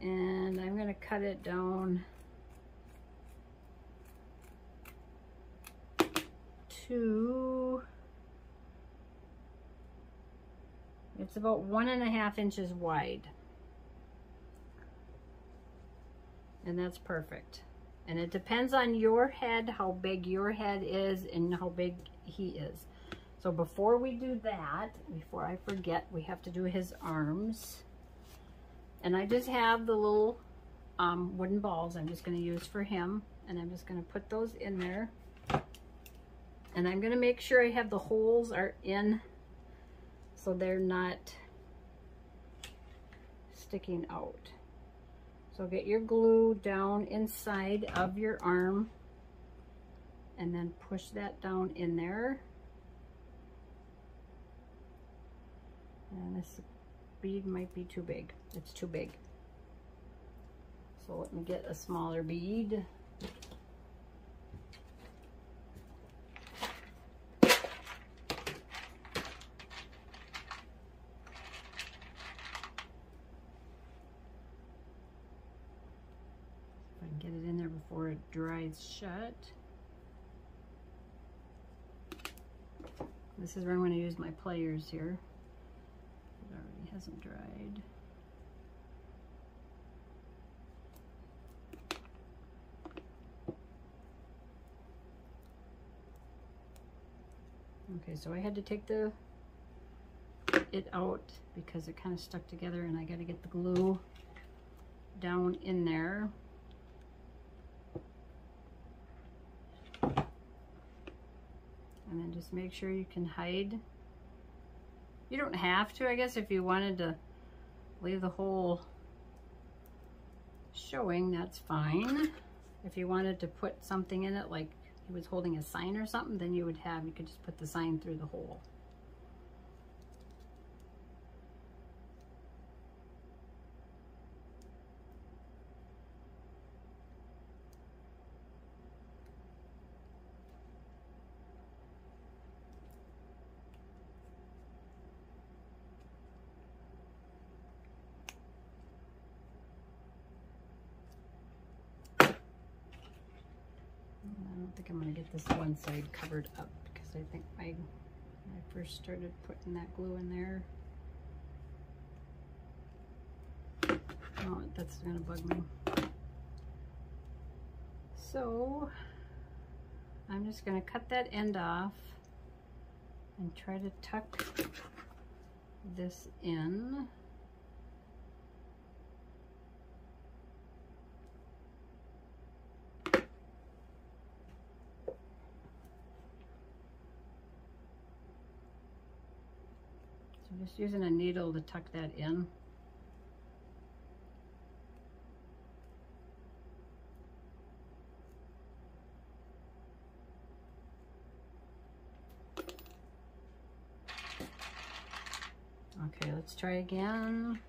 and I'm gonna cut it down to, it's about one and a half inches wide. And that's perfect. And it depends on your head, how big your head is and how big he is. So before we do that, before I forget, we have to do his arms. And I just have the little um, wooden balls I'm just going to use for him. And I'm just going to put those in there. And I'm going to make sure I have the holes are in so they're not sticking out. So get your glue down inside of your arm and then push that down in there. And this bead might be too big. It's too big. So let me get a smaller bead. Dries shut. This is where I'm going to use my pliers here. It already hasn't dried. Okay, so I had to take the it out because it kind of stuck together, and I got to get the glue down in there. And then just make sure you can hide. You don't have to, I guess, if you wanted to leave the hole showing, that's fine. If you wanted to put something in it, like he was holding a sign or something, then you would have, you could just put the sign through the hole. Side covered up because I think my, when I first started putting that glue in there. Oh, that's gonna bug me. So I'm just gonna cut that end off and try to tuck this in. Just using a needle to tuck that in. Okay, let's try again.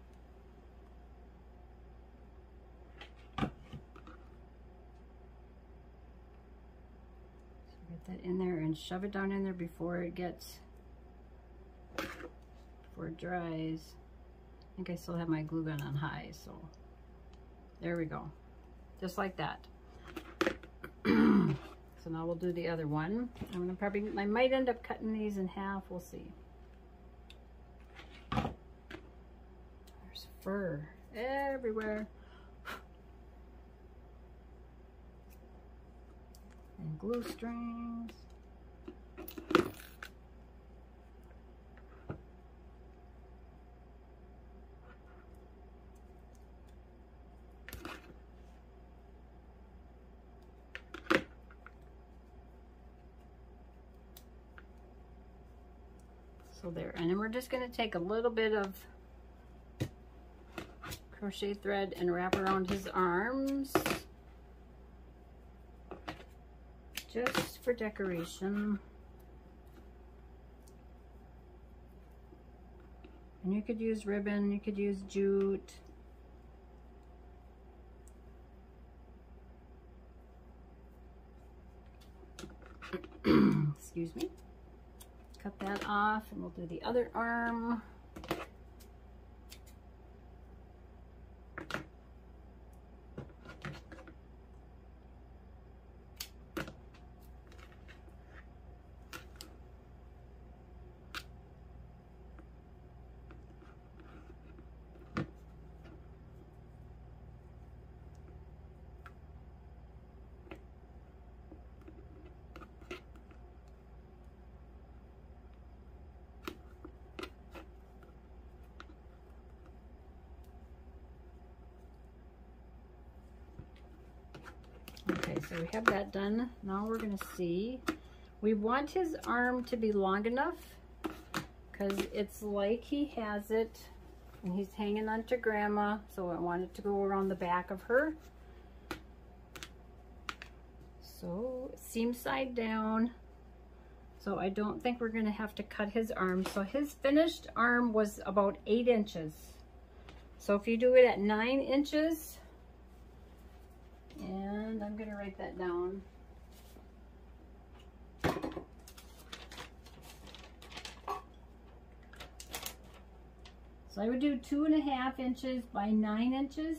put that in there and shove it down in there before it gets, before it dries. I think I still have my glue gun on high, so there we go. Just like that. So now we'll do the other one. I'm gonna probably, I might end up cutting these in half, we'll see. There's fur everywhere. And glue strings. So there, and then we're just going to take a little bit of crochet thread and wrap around his arms just for decoration. And you could use ribbon, you could use jute. Excuse me. Cut that off, and we'll do the other arm. So we have that done. Now we're going to see. We want his arm to be long enough because it's like he has it and he's hanging on to Grandma. So I want it to go around the back of her. So seam side down. So I don't think we're going to have to cut his arm. So his finished arm was about eight inches. So if you do it at nine inches, and I'm going to write that down. So I would do two and a half inches by nine inches.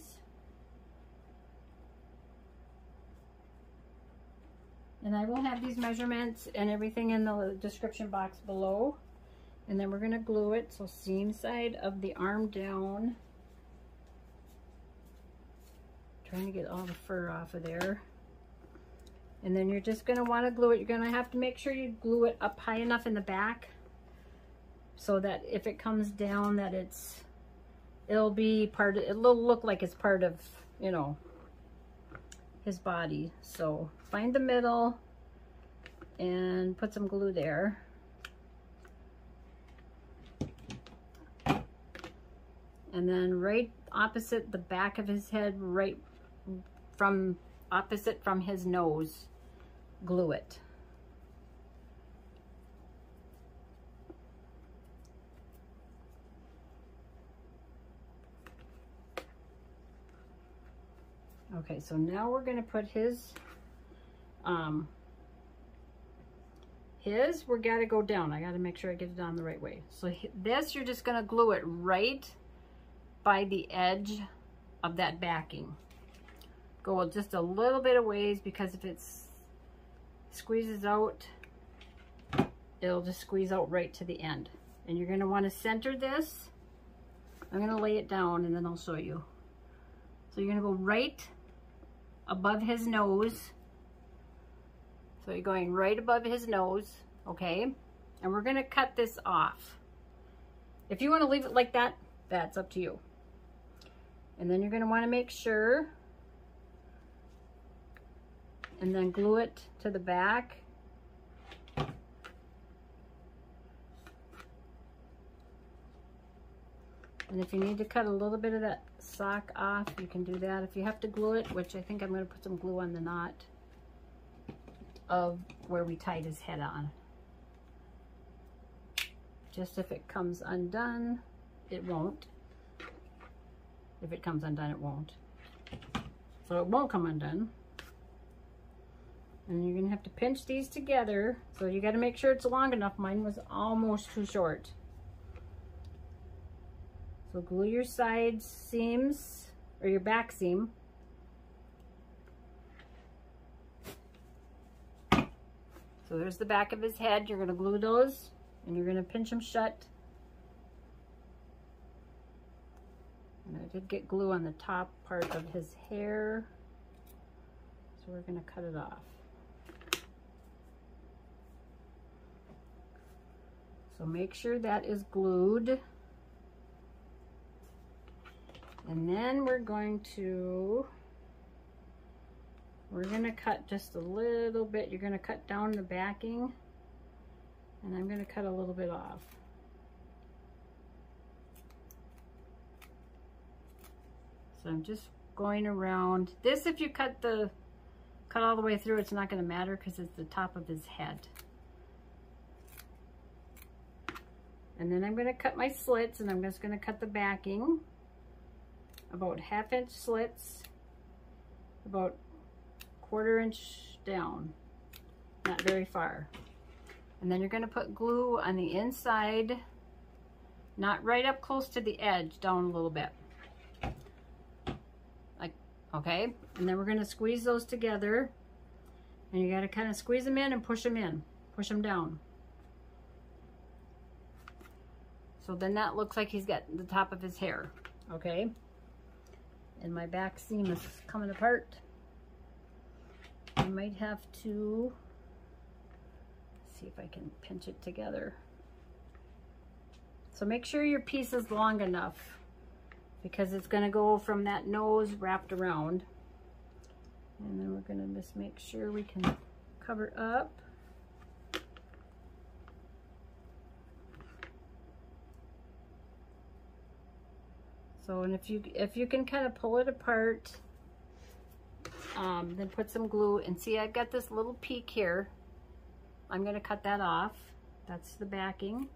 And I will have these measurements and everything in the description box below. And then we're going to glue it. So seam side of the arm down. Trying to get all the fur off of there. And then you're just going to want to glue it. You're going to have to make sure you glue it up high enough in the back so that if it comes down that it's, it'll be part of, it'll look like it's part of, you know, his body. So find the middle and put some glue there. And then right opposite the back of his head, right from opposite from his nose, glue it. Okay, so now we're going to put his um his we got to go down. I got to make sure I get it down the right way. So this, you're just going to glue it right by the edge of that backing. Go just a little bit of ways, because if it squeezes out, it'll just squeeze out right to the end. And you're going to want to center this. I'm going to lay it down and then I'll show you. So you're going to go right above his nose. So you're going right above his nose, okay? And we're going to cut this off. If you want to leave it like that, that's up to you. And then you're going to want to make sure, and then glue it to the back. And if you need to cut a little bit of that sock off, you can do that. If you have to glue it, which I think I'm going to put some glue on the knot of where we tied his head on. Just if it comes undone, it won't. If it comes undone, it won't. So it won't come undone. And you're gonna have to pinch these together. So you gotta make sure it's long enough. Mine was almost too short. So glue your side seams, or your back seam. So there's the back of his head. You're gonna glue those and you're gonna pinch them shut. And I did get glue on the top part of his hair. So we're gonna cut it off. So make sure that is glued. And then we're going to, we're gonna cut just a little bit. You're gonna cut down the backing, and I'm gonna cut a little bit off. So I'm just going around. This, if you cut the, cut all the way through, it's not gonna matter because it's the top of his head. And then I'm going to cut my slits, and I'm just going to cut the backing, about half inch slits, about quarter inch down, not very far. And then you're going to put glue on the inside, not right up close to the edge, down a little bit. Like, okay. And then we're going to squeeze those together, and you got to kind of squeeze them in and push them in, push them down. So then that looks like he's got the top of his hair, okay? And my back seam is coming apart. I might have to see if I can pinch it together. So make sure your piece is long enough, because it's gonna go from that nose wrapped around. And then we're gonna just make sure we can cover up. So, and if you if you can kind of pull it apart, um, then put some glue, and see, I've got this little peak here. I'm gonna cut that off. That's the backing.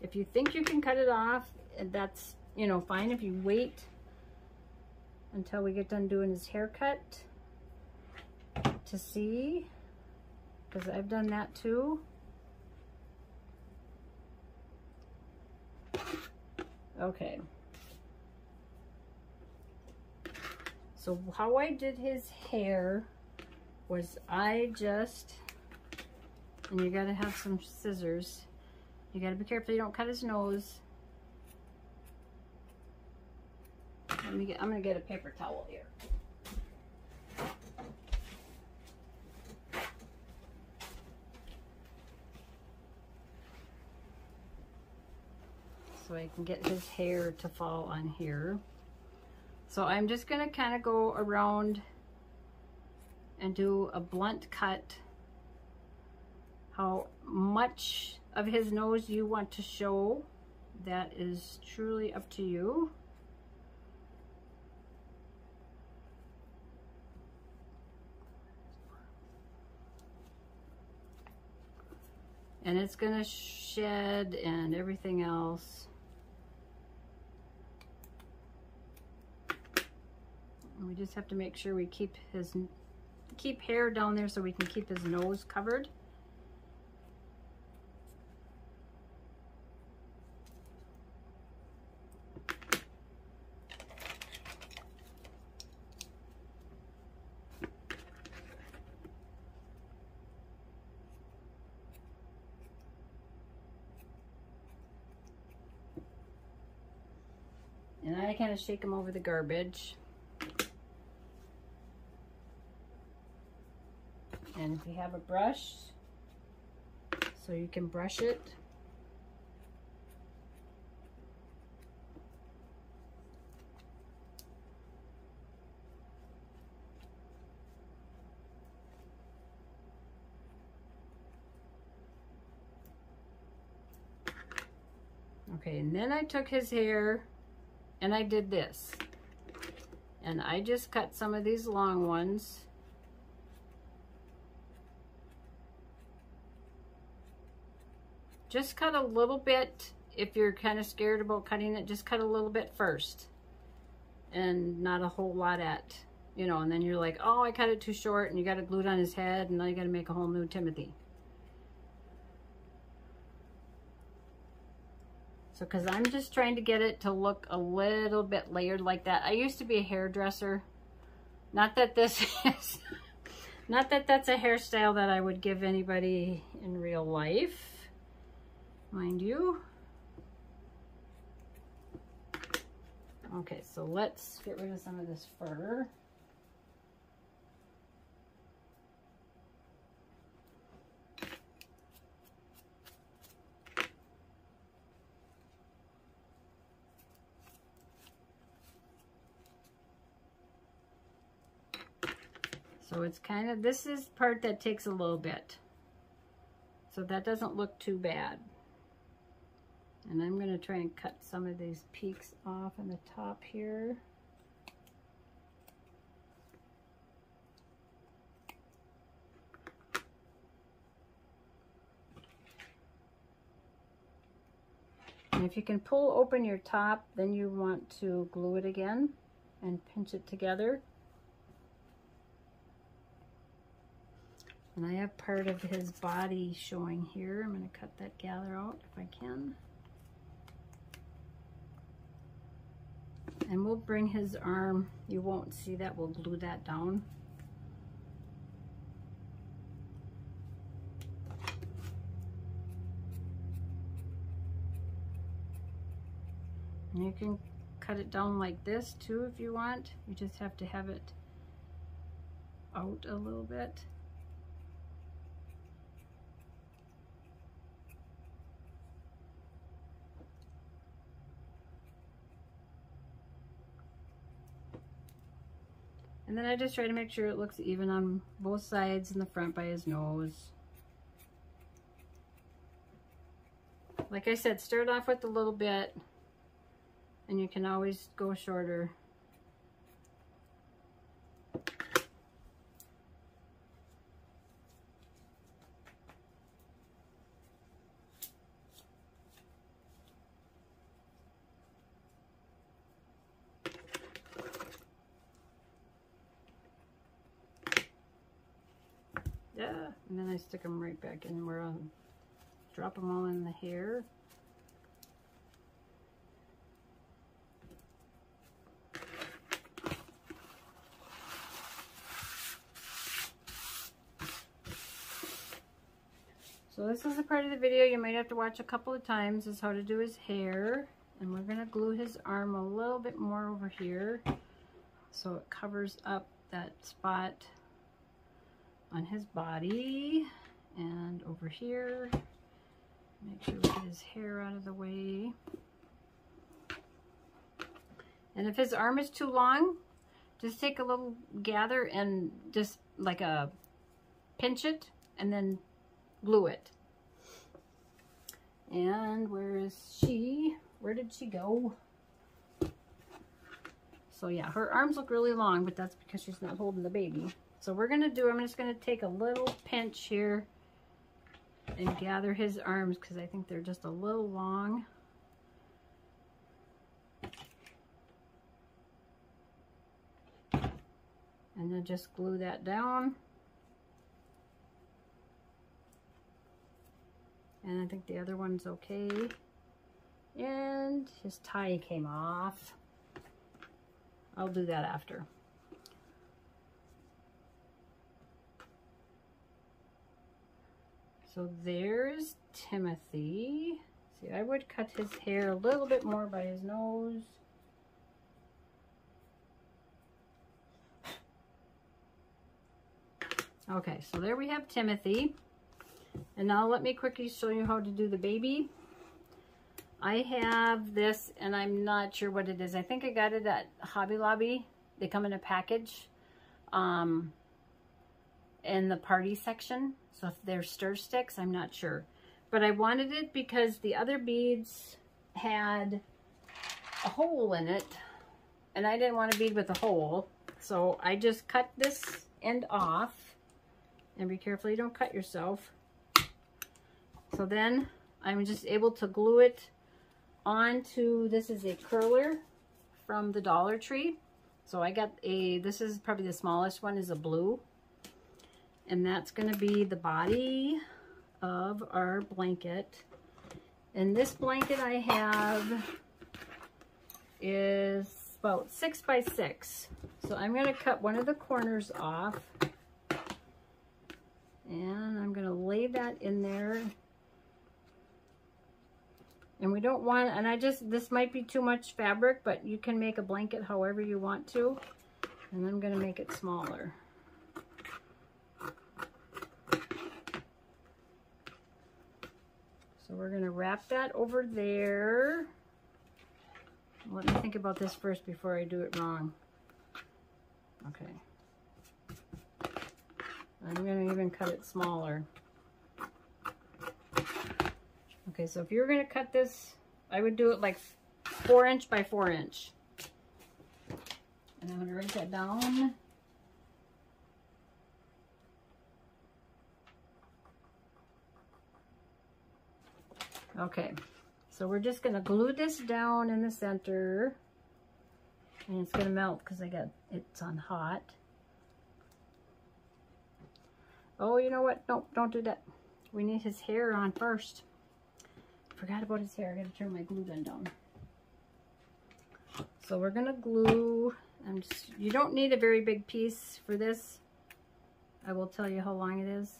If you think you can cut it off, that's, you know, fine. If you wait until we get done doing his haircut to see, because I've done that too. Okay. So how I did his hair was I just, and you gotta have some scissors. You gotta be careful you don't cut his nose. Let me get, I'm gonna get a paper towel here. So I can get his hair to fall on here. So I'm just gonna kind of go around and do a blunt cut. How much of his nose you want to show, that is truly up to you. And it's gonna shed and everything else. We just have to make sure we keep his keep hair down there so we can keep his nose covered. And I kind of shake him over the garbage. And if you have a brush, so you can brush it. Okay, and then I took his hair and I did this. And I just cut some of these long ones. Just cut a little bit. If you're kind of scared about cutting it, just cut a little bit first and not a whole lot at you know, and then you're like, oh, I cut it too short, and you got it glued on his head, and now you got to make a whole new Timothy. So, because I'm just trying to get it to look a little bit layered like that. I used to be a hairdresser. Not that this is, not that that's a hairstyle that I would give anybody in real life, mind you. Okay, so let's get rid of some of this fur. So it's kind of, this is part that takes a little bit. So that doesn't look too bad. And I'm going to try and cut some of these peaks off on the top here. And if you can pull open your top, then you want to glue it again and pinch it together. And I have part of his body showing here. I'm going to cut that gather out if I can. And we'll bring his arm. You won't see that. We'll glue that down. And you can cut it down like this too if you want. You just have to have it out a little bit. And then I just try to make sure it looks even on both sides and the front by his nose. Like I said, start off with a little bit, and you can always go shorter. And then I stick them right back in where I'll drop them all in the hair. So this is a part of the video you might have to watch a couple of times, is how to do his hair. And we're going to glue his arm a little bit more over here so it covers up that spot on his body, and over here. Make sure we get his hair out of the way. And if his arm is too long, just take a little gather and just like a pinch it and then glue it. And where is she? Where did she go? So yeah, her arms look really long, but that's because she's not holding the baby. So we're going to do, I'm just going to take a little pinch here and gather his arms because I think they're just a little long. And then just glue that down. And I think the other one's okay. And his tie came off. I'll do that after. So there's Timothy. See, I would cut his hair a little bit more by his nose. Okay, so there we have Timothy. And now let me quickly show you how to do the baby. I have this, and I'm not sure what it is. I think I got it at Hobby Lobby. They come in a package. Um... in the party section, so if they're stir sticks, I'm not sure, but I wanted it because the other beads had a hole in it and I didn't want a bead with a hole, so I just cut this end off. And be careful you don't cut yourself. So then I'm just able to glue it onto, this is a curler from the Dollar Tree, So I got a, this is probably the smallest one, is a blue. And that's going to be the body of our blanket. And this blanket I have is about six by six. So I'm going to cut one of the corners off. And I'm going to lay that in there. And we don't want, and I just, this might be too much fabric, but you can make a blanket however you want to. And I'm going to make it smaller. So we're going to wrap that over there. Let me think about this first before I do it wrong. Okay. I'm going to even cut it smaller. Okay, so if you're going to cut this, I would do it like four inch by four inch. And I'm going to write that down. Okay, so we're just going to glue this down in the center. And it's going to melt because I got it's on hot. Oh, you know what? Nope, don't do that. We need his hair on first. Forgot about his hair. I gotta turn my glue gun down. So we're gonna glue. I'm just, you don't need a very big piece for this. I will tell you how long it is.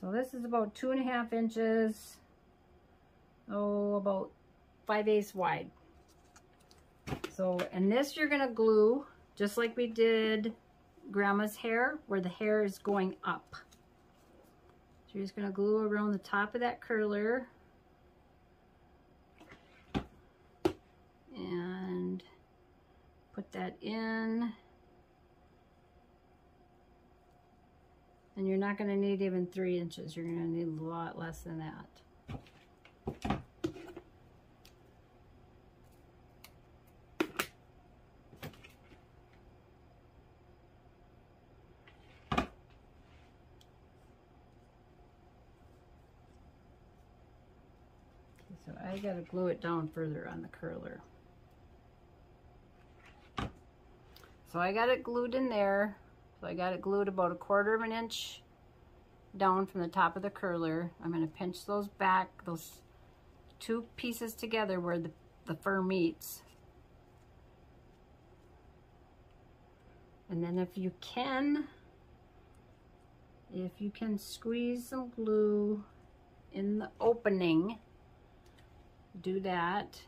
So this is about two and a half inches. Oh, about five eighths wide. So, and this you're gonna glue just like we did Grandma's hair, where the hair is going up. So you're just going to glue around the top of that curler. And put that in. And you're not going to need even three inches. You're going to need a lot less than that. I gotta glue it down further on the curler. So I got it glued in there. So I got it glued about a quarter of an inch down from the top of the curler. I'm gonna pinch those back, those two pieces together where the, the fur meets. And then if you can, if you can squeeze some glue in the opening, do that.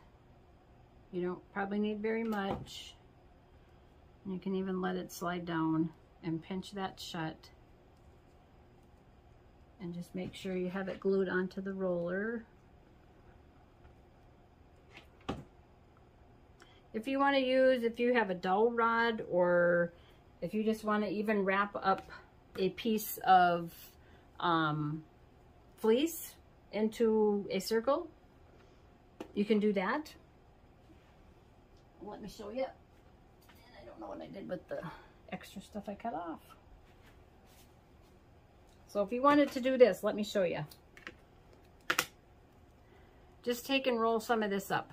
You don't probably need very much. You can even let it slide down and pinch that shut. And just make sure you have it glued onto the roller. If you want to use, if you have a dowel rod, or if you just want to even wrap up a piece of um, fleece into a circle, you can do that. Let me show you. And I don't know what I did with the extra stuff I cut off. So if you wanted to do this, let me show you. Just take and roll some of this up.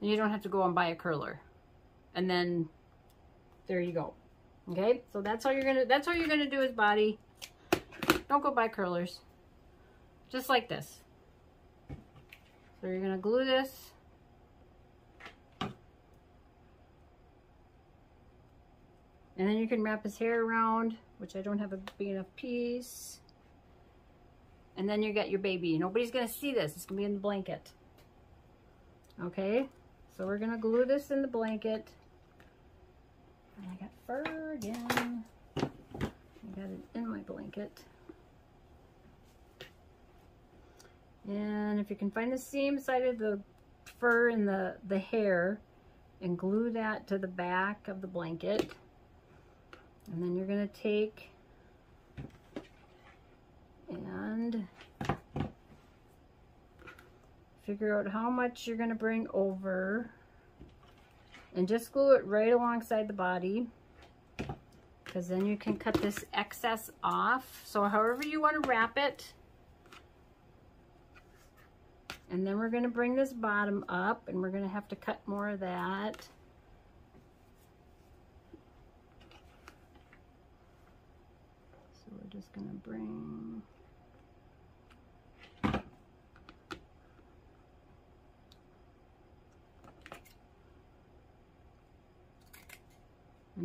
And you don't have to go and buy a curler. And then there you go. Okay? So that's all you're gonna that's all you're gonna do is body. Don't go buy curlers. Just like this. So you're going to glue this. And then you can wrap his hair around, which I don't have a big enough piece. And then you got your baby. Nobody's going to see this. It's going to be in the blanket. Okay. So we're going to glue this in the blanket. And I got fur again. I got it in my blanket. And if you can find the seam side of the fur and the, the hair, and glue that to the back of the blanket. And then you're going to take and figure out how much you're going to bring over. And just glue it right alongside the body. Because then you can cut this excess off. So however you want to wrap it. And then we're going to bring this bottom up, and we're going to have to cut more of that. So we're just going to bring... And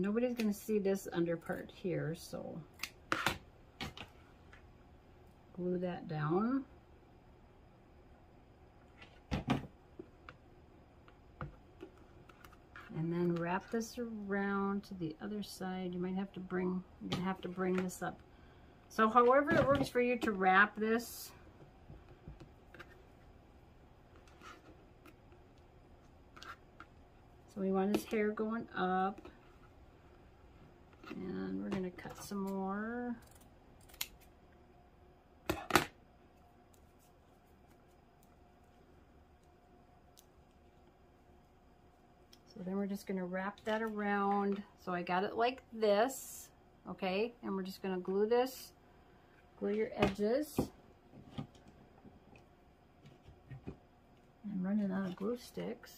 nobody's going to see this under part here, so glue that down. And then wrap this around to the other side. You might have to bring, you're gonna have to bring this up. So however it works for you to wrap this. So we want his hair going up. And we're gonna cut some more. So then we're just going to wrap that around. So I got it like this, okay? And we're just going to glue this, glue your edges. I'm running out of glue sticks.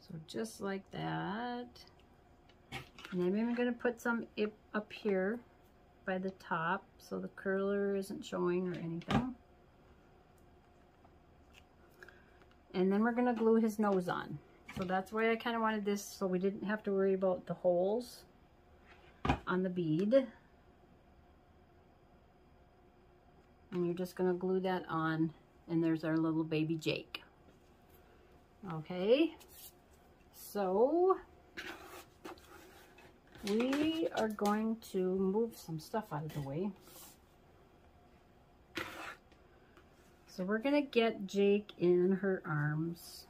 So just like that. And then I'm going to put some up here by the top so the curler isn't showing or anything. And then we're going to glue his nose on. So that's why I kind of wanted this so we didn't have to worry about the holes on the bead. And you're just going to glue that on, and there's our little baby Jake. Okay, so... we are going to move some stuff out of the way. So we're going to get Jake in her arms.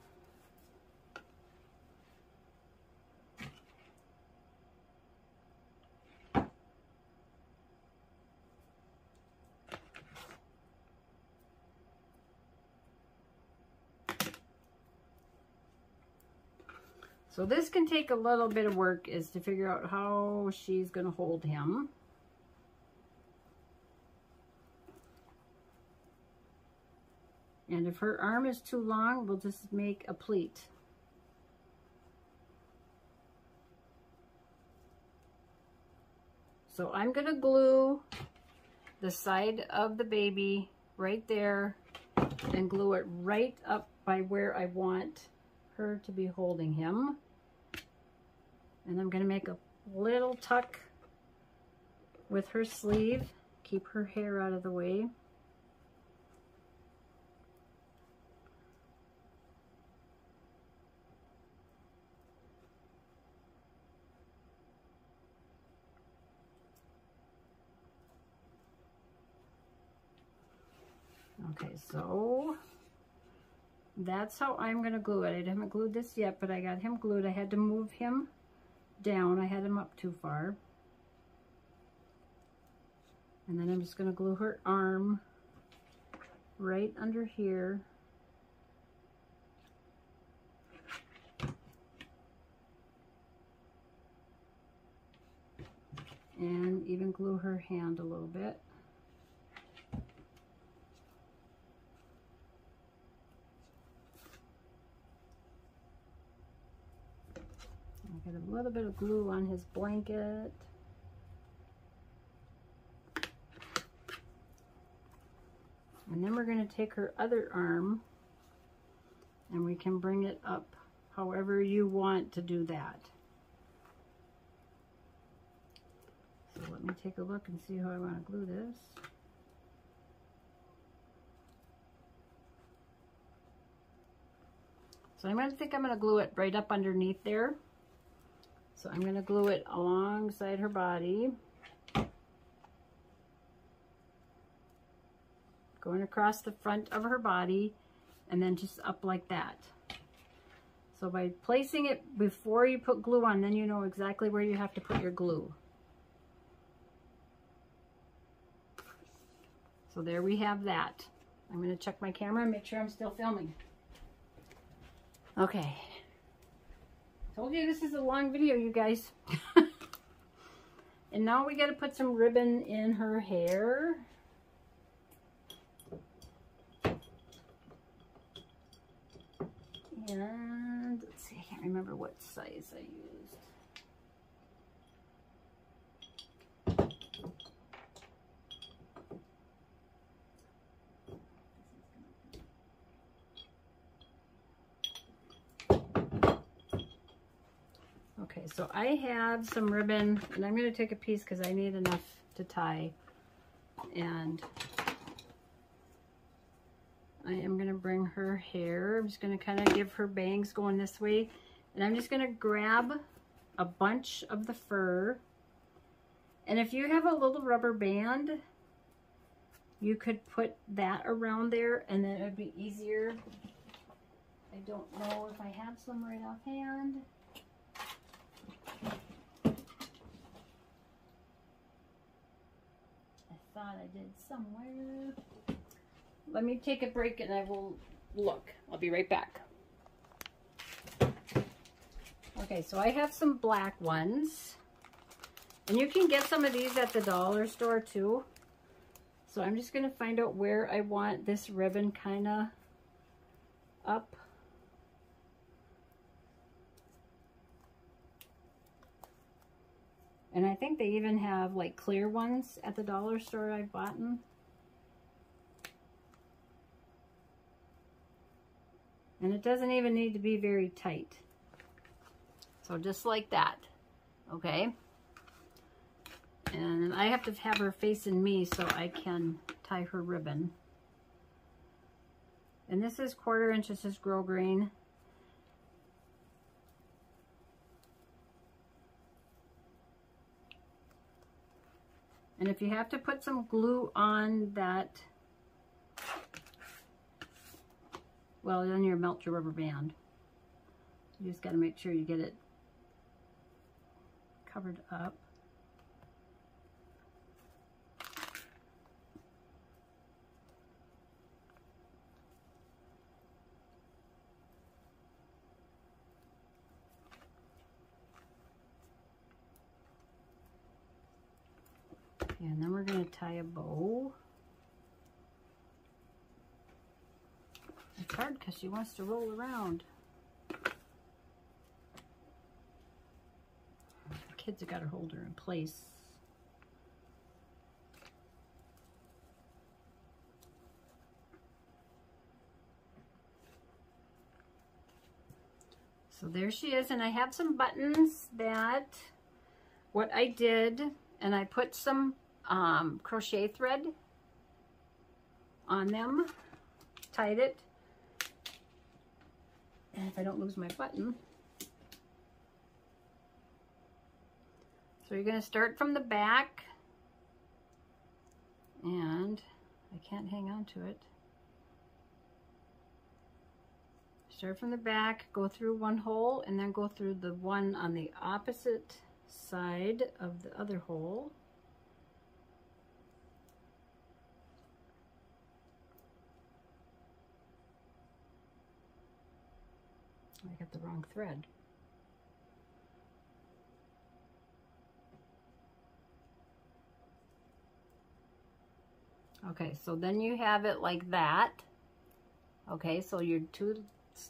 So this can take a little bit of work, is to figure out how she's going to hold him. And if her arm is too long, we'll just make a pleat. So I'm going to glue the side of the baby right there and glue it right up by where I want her to be holding him. And I'm going to make a little tuck with her sleeve, keep her hair out of the way. Okay, so that's how I'm going to glue it. I haven't glued this yet, but I got him glued. I had to move him down. I had him up too far. And then I'm just going to glue her arm right under here. And even glue her hand a little bit. Get a little bit of glue on his blanket. And then we're going to take her other arm, and we can bring it up however you want to do that. So let me take a look and see how I want to glue this. So I'm going to think I'm going to glue it right up underneath there. So I'm going to glue it alongside her body, going across the front of her body, and then just up like that. So by placing it before you put glue on, then you know exactly where you have to put your glue. So there we have that. I'm going to check my camera and make sure I'm still filming. Okay. Told you this is a long video, you guys. And now we got to put some ribbon in her hair. And let's see, I can't remember what size I used. Okay, so I have some ribbon, and I'm going to take a piece because I need enough to tie. And I am going to bring her hair. I'm just going to kind of give her bangs going this way. And I'm just going to grab a bunch of the fur. And if you have a little rubber band, you could put that around there, and then it would be easier. I don't know if I have some right offhand. Thought I did somewhere. Let me take a break and I will look. I'll be right back. Okay, so I have some black ones. And you can get some of these at the dollar store too. So I'm just going to find out where I want this ribbon kind of up. And I think they even have like clear ones at the dollar store I've bought. And it doesn't even need to be very tight. So just like that. Okay. And I have to have her facing me so I can tie her ribbon. And this is quarter inch, this is Grow Green. And if you have to put some glue on that, well, then you melt your rubber band. You just got to make sure you get it covered up. And then we're going to tie a bow. It's hard because she wants to roll around. The kids have got to hold her in place. So there she is. And I have some buttons that what I did, and I put some um crochet thread on them, tied it, and if I don't lose my button. So you're going to start from the back, and I can't hang on to it. Start from the back, go through one hole, and then go through the one on the opposite side of the other hole. I got the wrong thread. Okay, so then you have it like that. Okay, so your two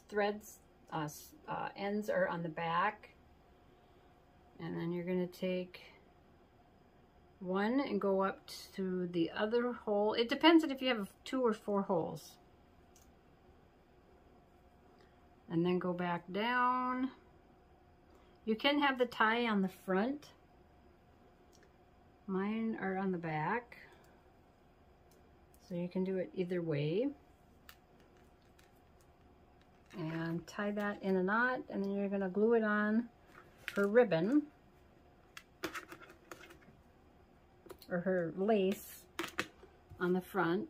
threads uh, uh, ends are on the back, and then you're going to take one and go up to the other hole. It depends on if you have two or four holes. And then go back down. You can have the tie on the front. Mine are on the back. So you can do it either way. And tie that in a knot, and then you're going to glue it on her ribbon or her lace on the front.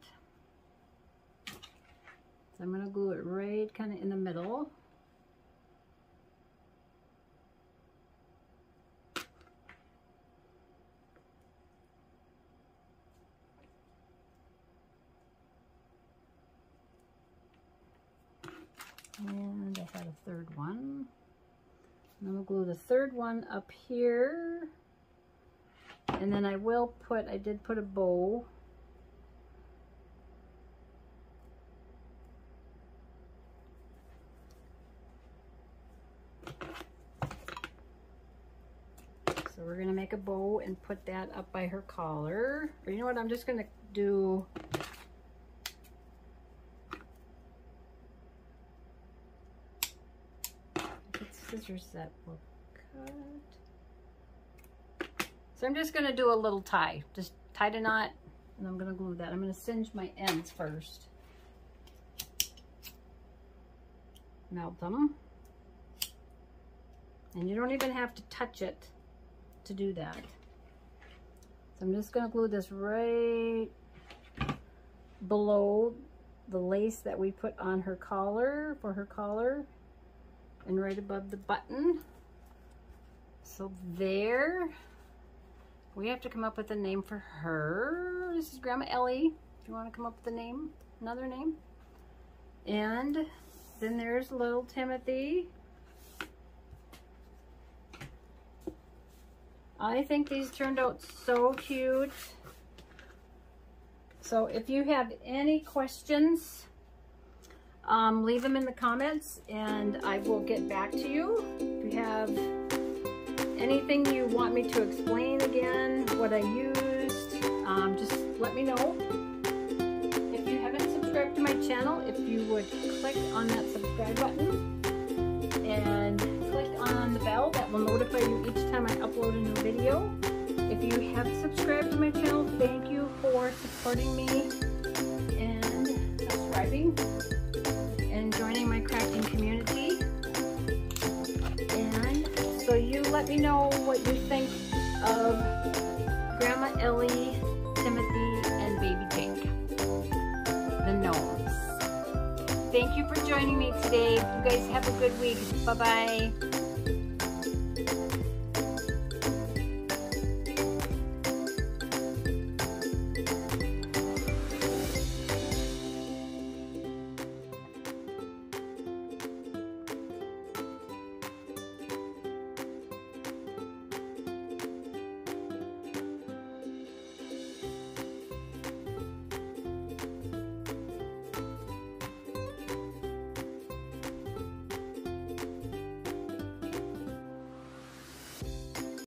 So I'm going to glue it right kind of in the middle. And I I had a third one. And then we'll glue the third one up here. And then I will put, I did put a bow. So we're gonna make a bow and put that up by her collar. Or you know what, I'm just gonna do scissors that will cut. So I'm just gonna do a little tie. Just tie a knot and I'm gonna glue that. I'm gonna singe my ends first. Melt them. And you don't even have to touch it to do that. So I'm just gonna glue this right below the lace that we put on her collar, for her collar, and right above the button. So there, we have to come up with a name for her. This is Grandma Ellie, if you wanna come up with a name, another name. And then there's little Timothy. I think these turned out so cute. So if you have any questions, um, leave them in the comments and I will get back to you. If you have anything you want me to explain again, what I used, um, just let me know. If you haven't subscribed to my channel, if you would click on that subscribe button and click on the bell, that will notify you each time I upload a new video. If you have subscribed to my channel, thank you for supporting me and subscribing and joining my crafting community. And so you let me know what you think of Grandma Ellie, Timothy, and baby Jake, the gnomes. Thank you for joining me today. You guys have a good week. Bye-bye.